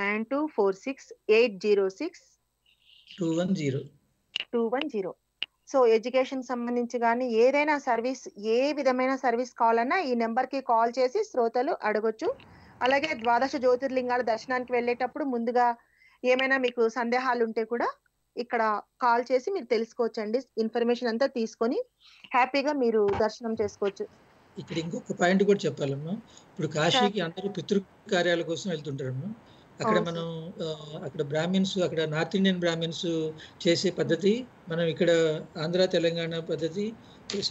Nine two four six eight zero six two one zero. So education సంబంధించి కానీ ఏదైనా సర్వీస్, ఏ విధమైన సర్వీస్ కావాలన్నా ఈ నెంబర్కి కాల్ చేసి శ్రోతలు అడగొచ్చు. అలాగే ద్వాదశ జ్యోతిర్లింగాల దర్శనానికి వెళ్ళేటప్పుడు ముందుగా ఏమైనా మీకు సందేహాలు ఉంటే కూడా ఇక్కడ కాల్ చేసి మీరు తెలుసుకోవచ్చండి. ఇన్ఫర్మేషన్ అంతా తీసుకొని హ్యాపీగా మీరు దర్శనం చేసుకోవచ్చు. ఇక్కడ ఇంకొక పాయింట్ కూడా చెప్పాలమ్మా, ఇప్పుడు కాశీకి అందరూ పితృ కార్యాల కోసం వెళ్తుంటారమ్మా. అక్కడ మనం అక్కడ బ్రాహ్మిన్స్, అక్కడ నార్త్ ఇండియన్ బ్రాహ్మిన్స్ చేసే పద్ధతి, మనం ఇక్కడ ఆంధ్ర తెలంగాణ పద్ధతి,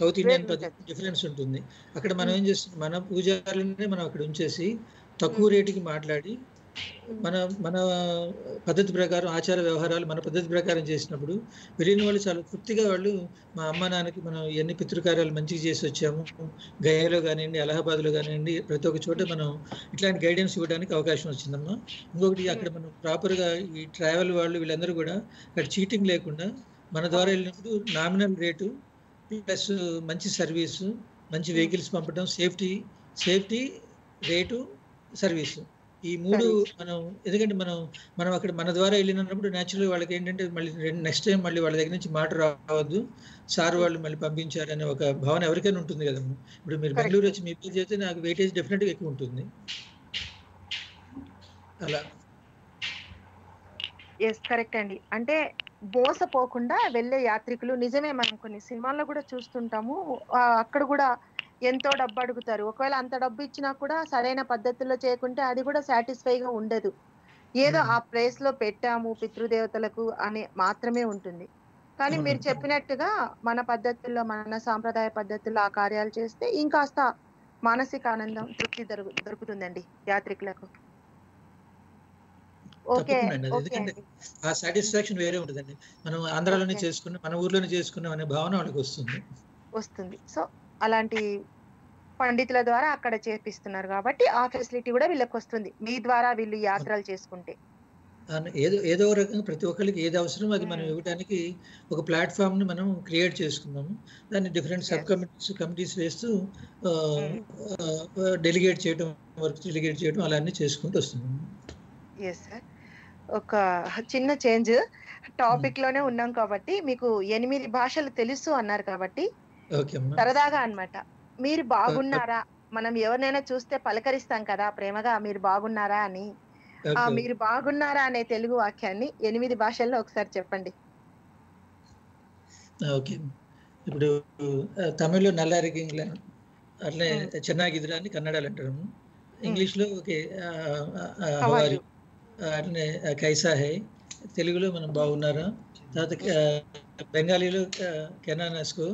సౌత్ ఇండియన్ పద్ధతి డిఫరెన్స్ ఉంటుంది. అక్కడ మనం ఏం చేస్తున్నాం, మన పూజారులనే మనం అక్కడ ఉంచేసి తక్కువ రేటుకి మాట్లాడి మన మన పద్ధతి ప్రకారం ఆచార వ్యవహారాలు మన పద్ధతి ప్రకారం చేసినప్పుడు వెళ్ళిన వాళ్ళు చాలా తృప్తిగా, వాళ్ళు మా అమ్మ నాన్నకి మనం ఎన్ని పితృకార్యాలు మంచిగా చేసి వచ్చాము, గయాలో కానివ్వండి, అలహాబాద్లో కానివ్వండి, ప్రతి ఒక్క చోట మనం ఇట్లాంటి గైడెన్స్ ఇవ్వడానికి అవకాశం వచ్చిందమ్మా. ఇంకొకటి అక్కడ మనం ప్రాపర్గా ఈ ట్రావెల్ వాళ్ళు వీళ్ళందరూ కూడా అక్కడ చీటింగ్ లేకుండా మన ద్వారా వెళ్ళినప్పుడు నామినల్ రేటు ప్లస్ మంచి సర్వీసు, మంచి వెహికల్స్ పంపడం, సేఫ్టీ సేఫ్టీ రేటు సర్వీసు, ఈ మూడు మనం ఎందుకంటే మనం మనం అక్కడ మన ద్వారా వెళ్ళినప్పుడు న్యాచురల్గా వాళ్ళకి ఏంటంటే మళ్ళీ నెక్స్ట్ టైం మళ్ళీ వాళ్ళ దగ్గర నుంచి మాట రావద్దు, సార్ వాళ్ళు మళ్ళీ పంపించారనే ఒక భావన ఎవరికైనా ఉంటుంది కదమ్మా. ఇప్పుడు మీరు బెంగళూరు వచ్చి మీ పేరు చేస్తే నాకు వెయిటేజ్ డెఫినెట్గా ఎక్కువ ఉంటుంది అలా. ఎస్ కరెక్ట్ అండి. అంటే మోసపోకుండా వెళ్ళే యాత్రికులు నిజమే, మనం కొన్ని సినిమాల్లో కూడా చూస్తుంటాము, అక్కడ కూడా ఎంతో డబ్బు అడుగుతారు. ఒకవేళ అంత డబ్బు ఇచ్చినా కూడా సరైన పద్ధతుల్లో చేయకుంటే అది కూడా సాటిస్ఫైగా ఉండదు. ఏదో ఆ ప్లేస్ లో పెట్టాము పితృదేవతలకు అనే మాత్రమే ఉంటుంది. కానీ మీరు చెప్పినట్టుగా మన పద్ధతుల్లో, మన సాంప్రదాయ పద్ధతుల్లో ఆ కార్యాలు చేస్తే ఇంకాస్త మానసిక ఆనందం, తృప్తి దొరుకు దొరుకుతుందండి యాత్రికులకు. ఆ సాటిస్ఫాక్షన్ వేరే ఉంటుందండి. మనం ఆంధ్రాలోనే చేసుకున్నాం, మన ఊర్లోనే చేసుకున్నాం అనే భావన వాళ్ళకి వస్తుంది వస్తుంది సో అలాంటి పండితుల ద్వారా అక్కడ చేపిస్తున్నారు కాబట్టి ఆ ఫెసిలిటీ కూడా వీళ్ళకి వస్తుంది. మీ ద్వారా వీళ్ళు యాత్రలు చేసుకుంటే ఏదో ఏదో రకంగా ప్రతి ఒక్కరికి ఏది అవసరం అది మనం ఇవ్వడానికి ఒక ప్లాట్ఫామ్ని మనం క్రియేట్ చేసుకున్నాము. దాన్ని డిఫరెంట్ సబ్ కమిటీస్ కమిటీస్ వేస్తూ డెలిగేట్ చేయడం, వర్క్ డెలిగేట్ చేయడం అలానే చేసుకుంటూ వస్తున్నాము. ఎస్ సార్, ఒక చిన్న చేంజ్, టాపిక్లోనే ఉన్నాం కాబట్టి మీకు ఎనిమిది భాషలు తెలుసు అన్నారు కాబట్టి సరదాగా అన్నమాట, మీరు బాగున్నారా, మనం ఎవరినైనా చూస్తే పలకరిస్తాం కదా ప్రేమగా మీరు బాగున్నారా అని, ఆ మీరు బాగున్నారా అనే తెలుగు వాక్యాన్ని ఎనిమిది భాషల్లో ఒకసారి చెప్పండి. ఓకే, ఇప్పుడు తమిళ్లో నల్లారికింగ్లా, అట్లే చెన్నాగిదిరా అని కన్నడలు అంటాము. ఇంగ్లీష్లో ఓకే హవారు, అట్లనే కైసా హై. తెలుగులో మనం బాగున్నారా, తర్వాత బెంగాలీలో కెనానాస్కో,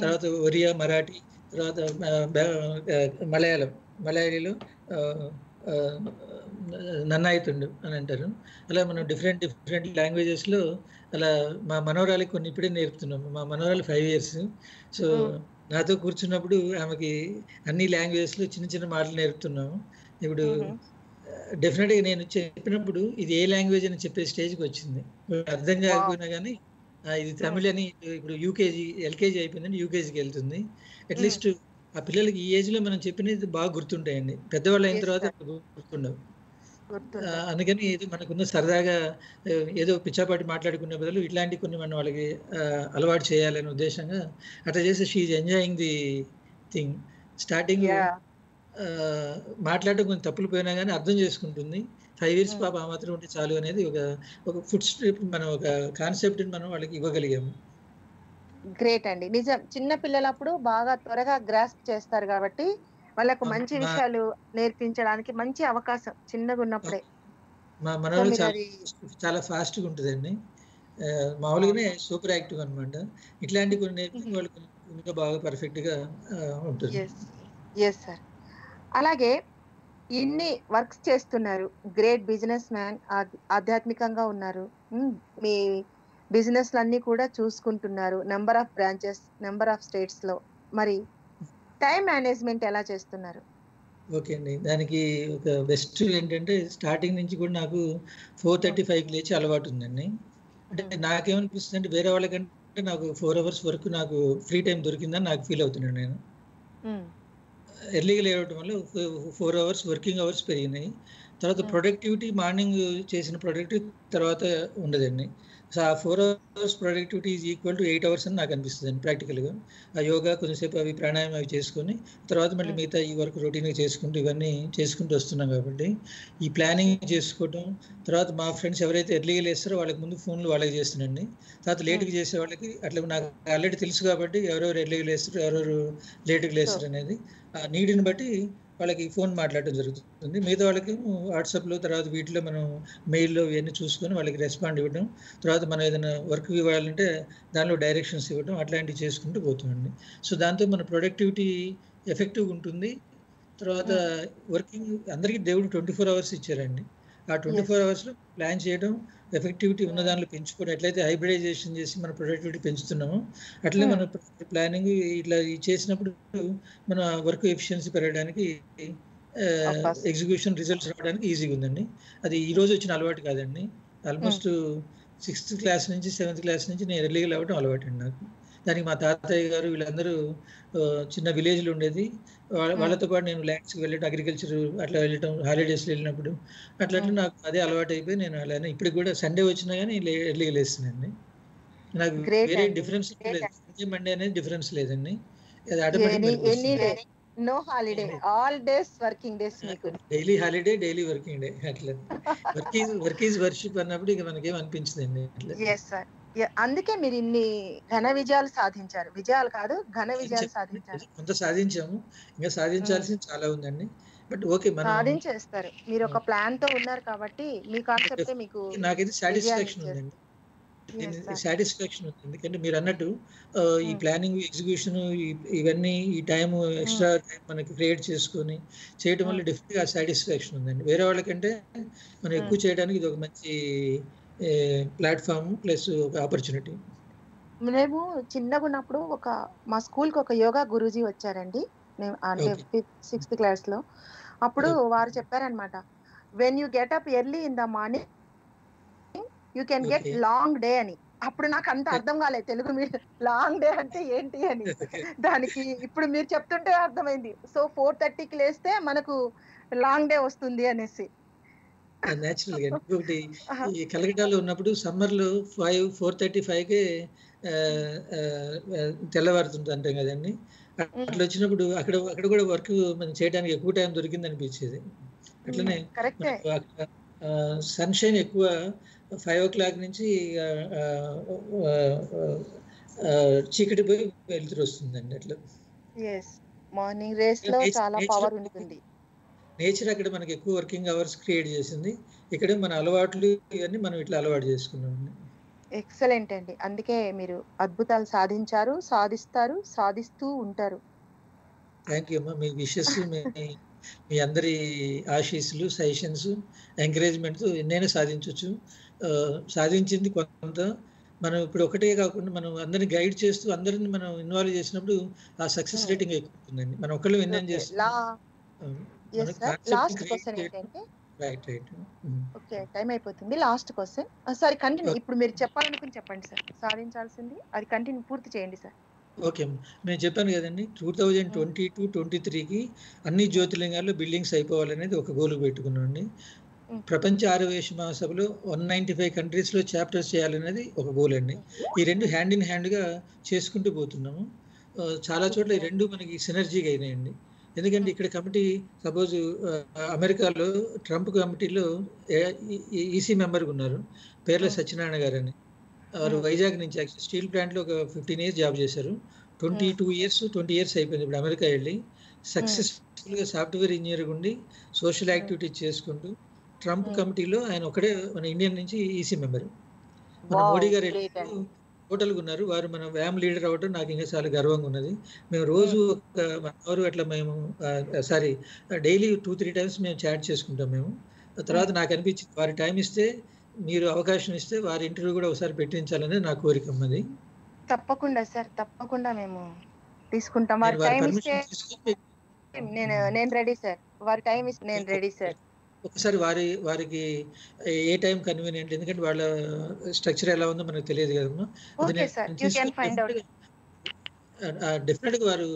తర్వాత ఒరియా మరాఠీ, తర్వాత మలయాళం మలయాళీలో నన్నాయితుండు అని అంటారు. అలా మనం డిఫరెంట్ డిఫరెంట్ లాంగ్వేజెస్లో అలా మా మనోరాలకి కొన్ని ఇప్పుడే నేర్పుతున్నాము. మా మనోరాలు ఫైవ్ ఇయర్స్ సో నాతో కూర్చున్నప్పుడు ఆమెకి అన్ని లాంగ్వేజెస్లో చిన్న చిన్న మాటలు నేర్పుతున్నాము. ఇప్పుడు డెఫినెట్గా నేను చెప్పినప్పుడు ఇది ఏ లాంగ్వేజ్ అని చెప్పే స్టేజ్కి వచ్చింది. అర్థం కాకపోయినా కానీ ఇది తమిళ్ అని, ఇప్పుడు యూకేజీ ఎల్కేజీ అయిపోయిందని యూకేజీకి వెళ్తుంది. అట్లీస్ట్ ఆ పిల్లలకి ఈ ఏజ్లో మనం చెప్పినది బాగా గుర్తుంటాయండి, పెద్దవాళ్ళు అయిన తర్వాత గుర్తుండవు. అందుకని ఏదో మనకున్న సరదాగా ఏదో పిచ్చాపాటి మాట్లాడుకునే బదులు ఇట్లాంటి కొన్ని మనం వాళ్ళకి అలవాటు చేయాలనే ఉద్దేశంగా అట్లా చేసి she is enjoying the thing. Starting మాట్లాడటం కొంచెం తప్పులు పోయినా కానీ అర్థం చేసుకుంటుంది. ఫైవ్ ఇయర్స్ పాప ఆ మాత్రం ఉంటే చాలు అనేది ఒక ఒక ఫుడ్ స్ట్రిప్ మనం ఒక కాన్సెప్ట్ని మనం వాళ్ళకి ఇవ్వగలిగాము. గ్రేట్ అండి, నిజం. చిన్న పిల్లలప్పుడు బాగా త్వరగా గ్రాస్ప్ చేస్తారు కాబట్టి వాళ్ళకు మంచి విషయాలు నేర్పించడానికి మంచి అవకాశం చిన్నగా ఉన్నప్పుడే. మా మనవడు చాలా ఫాస్ట్గా ఉంటుందండి, మామూలుగానే సూపర్ యాక్టివ్ అనమాట. ఇట్లాంటి కొన్ని నేర్పించి వాళ్ళకి బాగా పర్ఫెక్ట్గా ఉంటుంది. Yes sir. అలాగే ఇన్ని వర్క్స్ చేస్తున్నారు, గ్రేట్ బిజినెస్ మ్యాన్, ఆధ్యాత్మికంగా ఉన్నారు, మీ బిజినెస్లు అన్నీ కూడా చూసుకుంటున్నారు, number of branches, number of స్టేట్స్లో, మరి టైం మేనేజ్మెంట్ ఎలా చేస్తున్నారు? ఓకే అండి, దానికి ఒక బెస్ట్ ఏంటంటే స్టార్టింగ్ నుంచి కూడా నాకు ఫోర్ థర్టీ ఫైవ్కి లేచి అలవాటు ఉందండి. అంటే నాకేమనిపిస్తుంది అంటే వేరే వాళ్ళకంటే నాకు ఫోర్ అవర్స్ వరకు నాకు ఫ్రీ టైం దొరికిందని నాకు ఫీల్ అవుతున్నాను. నేను ఎర్లీగా లేవడం వల్ల ఫోర్ అవర్స్ వర్కింగ్ అవర్స్ పెరిగినాయి. తర్వాత ప్రొడక్టివిటీ మార్నింగ్ చేసిన ప్రొడక్టివిటీ తర్వాత ఉండదండి. సో ఆ four hours productivity is equal to eight hours అని నాకు అనిపిస్తుంది అండి. ప్రాక్టికల్గా ఆ యోగా కొంచెంసేపు అవి ప్రాణాయామం అవి చేసుకొని తర్వాత మళ్ళీ మిగతా ఈ వర్క్ రొటీన్గా చేసుకుంటూ ఇవన్నీ చేసుకుంటూ వస్తున్నాం కాబట్టి ఈ ప్లానింగ్ చేసుకోవడం. తర్వాత మా ఫ్రెండ్స్ ఎవరైతే ఎర్లీగా లేస్తారో వాళ్ళకి ముందు ఫోన్లు వాళ్ళకి చేస్తున్నాండి. తర్వాత లేట్గా చేసే వాళ్ళకి అట్లా నాకు ఆల్రెడీ తెలుసు కాబట్టి ఎవరెవరు ఎర్లీగా లేస్తారు ఎవరెవరు లేట్గా లేస్తారు అనేది ఆ నీడ్ని బట్టి వాళ్ళకి ఫోన్ మాట్లాడడం జరుగుతుంది. మిగతా వాళ్ళకి వాట్సాప్లో తర్వాత వీటిలో మనం మెయిల్లో ఇవన్నీ చూసుకొని వాళ్ళకి రెస్పాండ్ ఇవ్వడం, తర్వాత మనం ఏదైనా వర్క్ ఇవ్వాలంటే దానిలో డైరెక్షన్స్ ఇవ్వడం, అట్లాంటివి చేసుకుంటూ పోతుందండి. సో దాంతో మన ప్రొడక్టివిటీ ఎఫెక్టివ్గా ఉంటుంది. తర్వాత వర్కింగ్ అందరికీ దేవుడు ట్వంటీ ఫోర్ అవర్స్ ఇచ్చారండి. ఆ ట్వంటీ ఫోర్ అవర్స్లో ప్లాన్ చేయడం, ఎఫెక్టివిటీ ఉన్న దానిలో పెంచుకోవడం, ఎట్లయితే హైబ్రిడైజేషన్ చేసి మన ప్రొడక్టివిటీ పెంచుతున్నామో అట్లే మన ప్లానింగ్ ఇట్లా చేసినప్పుడు మన వర్క్ ఎఫిషియన్సీ పెరగడానికి, ఎగ్జిక్యూషన్ రిజల్ట్స్ రావడానికి ఈజీగా ఉందండి. అది ఈరోజు వచ్చిన అలవాటు కాదండి, ఆల్మోస్ట్ సిక్స్త్ క్లాస్ నుంచి సెవెంత్ క్లాస్ నుంచి నేను ఎర్లీగా లేవడం అలవాటు అండి నాకు. దానికి మా తాతయ్య గారు వీళ్ళందరూ చిన్న విలేజ్లో ఉండేది, వాళ్ళ వాళ్ళతో పాటు నేను ల్యాండ్స్కి వెళ్ళటం, అగ్రికల్చర్ అట్లా వెళ్ళటం, హాలిడేస్లో వెళ్ళినప్పుడు అట్లా నాకు అదే అలవాటు అయిపోయి నేను అలానే ఇప్పుడు కూడా సండే వచ్చినా కానీ ఎర్లీగా లేస్తున్నాండి. నాకు వేరే డిఫరెన్స్ లేదు, సండే మండే అనేది డిఫరెన్స్ లేదండి. Daily holiday, daily working day, అట్లా వర్క్ ఈజ్ వర్షిప్ అన్నప్పుడు ఇక మనకేం అనిపించదండి. అట్లా అందుకే మీరు ఇన్ని ఘన విజయాలు సాధించారు. విజయాలు కాదు, ఘన విజయాలు సాధించారు. కొంత సాధించాము, ఇంకా సాధించాల్సింది చాలా ఉందండి. బట్ ఓకే మనం సాధించేస్తారు. మీరు ఒక ప్లాన్ తో ఉన్నారు కాబట్టి మీ కాన్సెప్ట్ మీకు నాకైతే సాటిస్ఫాక్షన్ ఉందండి. సాటిస్ఫాక్షన్ ఉంది ఎందుకంటే మీరు అన్నట్టు ఈ ప్లానింగ్, ఎగ్జిక్యూషన్ ఇవన్నీ ఈ టైం ఎక్స్ట్రా టైం మనకి క్రియేట్ చేసుకొని చేయడం వల్ల డెఫినెట్గా సాటిస్ఫాక్షన్ ఉందండి. వేరే వాళ్ళకంటే మనం ఎక్కువ చేయడానికి ఇది ఒక మంచి ప్లాట్ఫామ్ ప్లస్ ఒక ఆపర్చునిటీ. మేము చిన్నగా ఉన్నప్పుడు ఒక మా స్కూల్కి ఒక యోగా గురూజీ వచ్చారండి, మేము అంటే ఫిఫ్త్ సిక్స్త్ క్లాస్లో. అప్పుడు వారు చెప్పారనమాట, when you get up early in the morning you can get long day అని. అప్పుడు నాకు అంత అర్థం కాలేదు తెలుగు మీడియం లాంగ్ డే అంటే ఏంటి అని. దానికి ఇప్పుడు మీరు చెప్తుంటే అర్థమైంది. సో ఫోర్ థర్టీకి లేస్తే మనకు లాంగ్ డే వస్తుంది అనేసి. నేచురల్ గా ఇంకొకటి ఈ కలకటాలో ఉన్నప్పుడు సమ్మర్లో ఫైవ్ ఫోర్ థర్టీ ఫైవ్కే తెల్లవారుతుంది అంటాం కదండి. అట్లా వచ్చినప్పుడు అక్కడ అక్కడ కూడా వర్క్ మనం చేయడానికి ఎక్కువ టైం దొరికింది అనిపించేది. అట్లనే సన్షైన్ ఎక్కువ ఫైవ్ ఓ క్లాక్ నుంచి చీకటి పోయి వెళ్తురు వస్తుందండి. అట్లా మార్నింగ్ రేస్ లో చాలా పవర్ ఉంటుంది. నేచర్ అక్కడ మనకి ఎక్కువ వర్కింగ్ అవర్స్ క్రియేట్ చేసింది, ఇక్కడ మన అలవాట్లు ఇవన్నీ మనం ఇట్లా అలవాటు చేసుకున్నాం. ఎక్సలెంట్ అండి, అందుకే మీరు అద్భుతాలు సాధించారు, సాధిస్తారు, సాధిస్తూ ఉంటారు. థ్యాంక్ యూ అమ్మా, మీ విషెస్, మీ అందరి ఆశీస్సులు, సజెషన్స్, ఎంకరేజ్మెంట్ ఎన్నైనా సాధించవచ్చు. సాధించింది కొంత మనం ఇప్పుడు ఒకటే కాకుండా మనం అందరినీ గైడ్ చేస్తూ అందరిని మనం ఇన్వాల్వ్ చేసినప్పుడు ఆ సక్సెస్ రేటింగ్ ఎక్కువ ఉంటుందండి. మనం ఒకళ్ళు విన్ చేస్తాం. లాస్ట్ క్వశ్చన్ ఏంటంటే ఓకే టైం అయిపోతుంది. లాస్ట్ క్వశ్చన్ సార్, కంటిన్యూ ఇప్పుడు మీరు చెప్పాలనుకుని చెప్పండి సార్, సాధించాల్సింది అది కంటిన్యూ పూర్తి చేయండి సార్. ఓకే అమ్మ, నేను చెప్పాను కదండి two thousand twenty two twenty త్రీకి అన్ని జ్యోతిర్లింగాల్లో బిల్డింగ్స్ అయిపోవాలనేది ఒక గోల్ పెట్టుకున్నాం అండి. ప్రపంచ ఆర్యవేశ మహాసభలో వన్ నైంటీ ఫైవ్ కంట్రీస్లో చాప్టర్స్ చేయాలనేది ఒక గోల్ అండి. ఈ రెండు హ్యాండ్ ఇన్ హ్యాండ్గా చేసుకుంటూ పోతున్నాము. చాలా చోట్ల ఈ రెండు మనకి సినర్జీగా అయినాయండి. ఎందుకంటే ఇక్కడ కమిటీ సపోజ్ అమెరికాలో ట్రంప్ కమిటీలో ఈసీ మెంబర్గా ఉన్నారు పేర్ల సత్యనారాయణ గారు అని. వారు వైజాగ్ నుంచి యాక్చువల్ స్టీల్ ప్లాంట్లో ఒక ఫిఫ్టీన్ ఇయర్స్ జాబ్ చేశారు. Twenty two years twenty years అయిపోయింది ఇప్పుడు అమెరికా వెళ్ళి. సక్సెస్ఫుల్గా సాఫ్ట్వేర్ ఇంజనీర్గా ఉండి సోషల్ యాక్టివిటీ చేసుకుంటూ ట్రంప్ కమిటీలో ఆయన ఒకడే మన ఇండియన్ నుంచి ఈసీ మెంబర్. మన మోడీ గారు హోటల్గా ఉన్నారు, వారు మన వ్యామ్ లీడర్ అవ్వడం నాకు ఇంకా చాలా గర్వంగా ఉన్నది. మేము రోజు ఎవరు అట్లా మేము sorry daily two three times మేము చాట్ చేసుకుంటాం. మేము తర్వాత నాకు అనిపించింది వారి టైం ఇస్తే మీరు అవకాశం ఇస్తే వారి ఇంటర్వ్యూ కూడా ఒకసారి పెట్టించాలనేది నా కోరిక ఉన్నది. తప్పకుండా సార్, తప్పకుండా మేము తీసుకుంటాం. నేను రెడీ సార్, వారి టైం ఇస్తే నేను రెడీ సార్. ఒకసారి వారి వారికి ఏ టైం కన్వీనియంట్, ఎందుకంటే వాళ్ళ స్ట్రక్చర్ ఎలా ఉందో మనకు తెలియదు కదమ్మా. డెఫినెట్గా వారు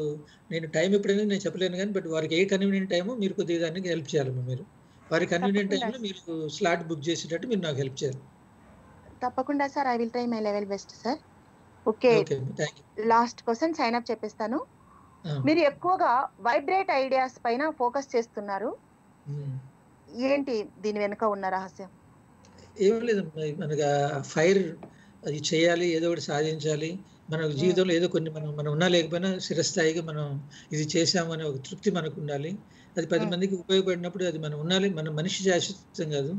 నేను టైం ఎప్పుడైనా నేను చెప్పలేను కానీ బట్ వారికి ఏ కన్వీనియంట్ టైమో మీరు కొద్దిగా దానికి హెల్ప్ చేయాలమ్మా. మీరు వారి కన్వీనియంట్ టైంలో మీరు స్లాట్ బుక్ చేసేటట్టు మీరు నాకు హెల్ప్ చేయాలి. తప్పకుండా sir, I will try my level best sir. Okay, last question sign up చెప్పేస్తాను. మీరు ఎక్కువగా వైబ్రేట్ ఐడియాస్ పైన ఫోకస్ చేస్తున్నారు, ఏంటి దీని వెనుక ఉన్న రహస్యం? ఏం లేదు, మనకు ఫైర్ అది చేయాలి, ఏదో ఒకటి సాధించాలి. మన జీవితంలో ఏదో కొన్ని మనం మనం ఉన్నా లేకపోయినా స్థిరస్థాయిగా మనం ఇది చేసాము అనే ఒక తృప్తి మనకు ఉండాలి. అది పది మందికి ఉపయోగపడినప్పుడు అది మనం ఉండాలి. మన మనిషి శాశ్వతం కాదు,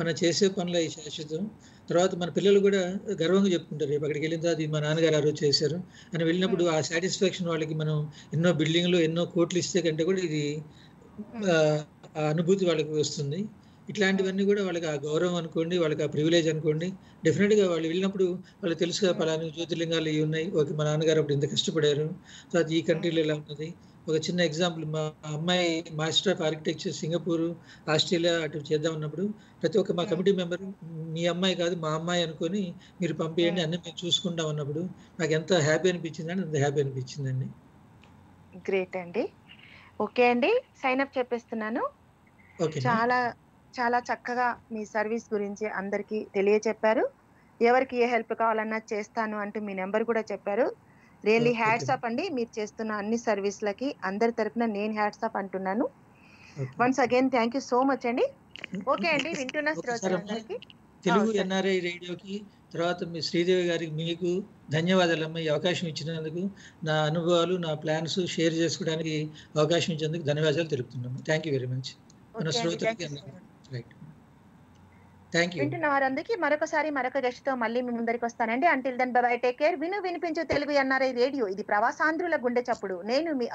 మనం చేసే పనులు అవి శాశ్వతం. తర్వాత మన పిల్లలు కూడా గర్వంగా చెప్పుకుంటారు, రేపు అక్కడికి వెళ్ళిన తర్వాత మా నాన్నగారు ఆ రోజు చేశారు అని వెళ్ళినప్పుడు ఆ సాటిస్ఫాక్షన్ వాళ్ళకి. మనం ఎన్నో బిల్డింగ్లు ఎన్నో కోట్లు ఇస్తే కంటే కూడా ఇది అనుభూతి వాళ్ళకి వస్తుంది. ఇట్లాంటివన్నీ కూడా వాళ్ళకి ఆ గౌరవం అనుకోండి, వాళ్ళకి ఆ ప్రివిలేజ్ అనుకోండి. డెఫినెట్గా వాళ్ళు వెళ్ళినప్పుడు వాళ్ళు తెలుసుగా పలానా జ్యోతిర్లింగాలు ఇవి ఉన్నాయి, ఓకే మా నాన్నగారు అప్పుడు ఇంత కష్టపడారు, తర్వాత ఈ కంట్రీలో ఎలా ఉన్నది. ఒక చిన్న ఎగ్జాంపుల్, మా అమ్మాయి master of architecture Singapore Australia అటు చేద్దాం ఉన్నప్పుడు ప్రతి ఒక్క మా కమిటీ మెంబరు మీ అమ్మాయి కాదు మా అమ్మాయి అనుకొని మీరు పంపేయండి, అన్నీ మేము చూసుకుంటాం అన్నప్పుడు నాకు ఎంత హ్యాపీ అనిపించిందని అంత హ్యాపీ అనిపించిందండి. గ్రేట్ అండి. ఓకే అండి, సైన్ అప్ చెప్పేస్తున్నాను. చాలా చాలా చక్కగా మీ సర్వీస్ గురించి అందరికీ తెలియచెప్పారు. ఎవరికి ఏ హెల్ప్ కావాలన్నా చేస్తాను అంటూ మీ నెంబర్ కూడా చెప్పారు. రియల్లీ హ్యాట్స్ అప్ అండి, మీరు చేస్తున్న అన్ని సర్వీస్లకి అందరి తరఫున నేను హ్యాట్స్ అప్ అంటున్నాను. Once again thank you so much అండి. ఓకే అండి, వింటున్న శ్రోతలందరికీ తెలుగు ఎన్ఆర్ఐ రేడియోకి, తర్వాత మీ శ్రీదేవి గారికి మీకు ధన్యవాదాలమ్మ. ఈ అవకాశం ఇచ్చినందుకు, నా అనుభవాలు నా ప్లాన్స్ షేర్ చేసుకోవడానికి అవకాశం ఇచ్చినందుకు ధన్యవాదాలు తెలుపుతున్నాము. Thank you very much. మన శ్రోతలకి థ్యాంక్ యూ. వింటున్న వారందరికీ మరొకసారి మరొక గెస్ట్తో మళ్ళీ మీ ముందరికి వస్తానండి. Until then bye bye, take care. విను వినిపించు తెలుగు ఎన్ఆర్ఐ రేడియో, ఇది ప్రవాసాంధ్రుల గుండె చప్పుడు. నేను మీ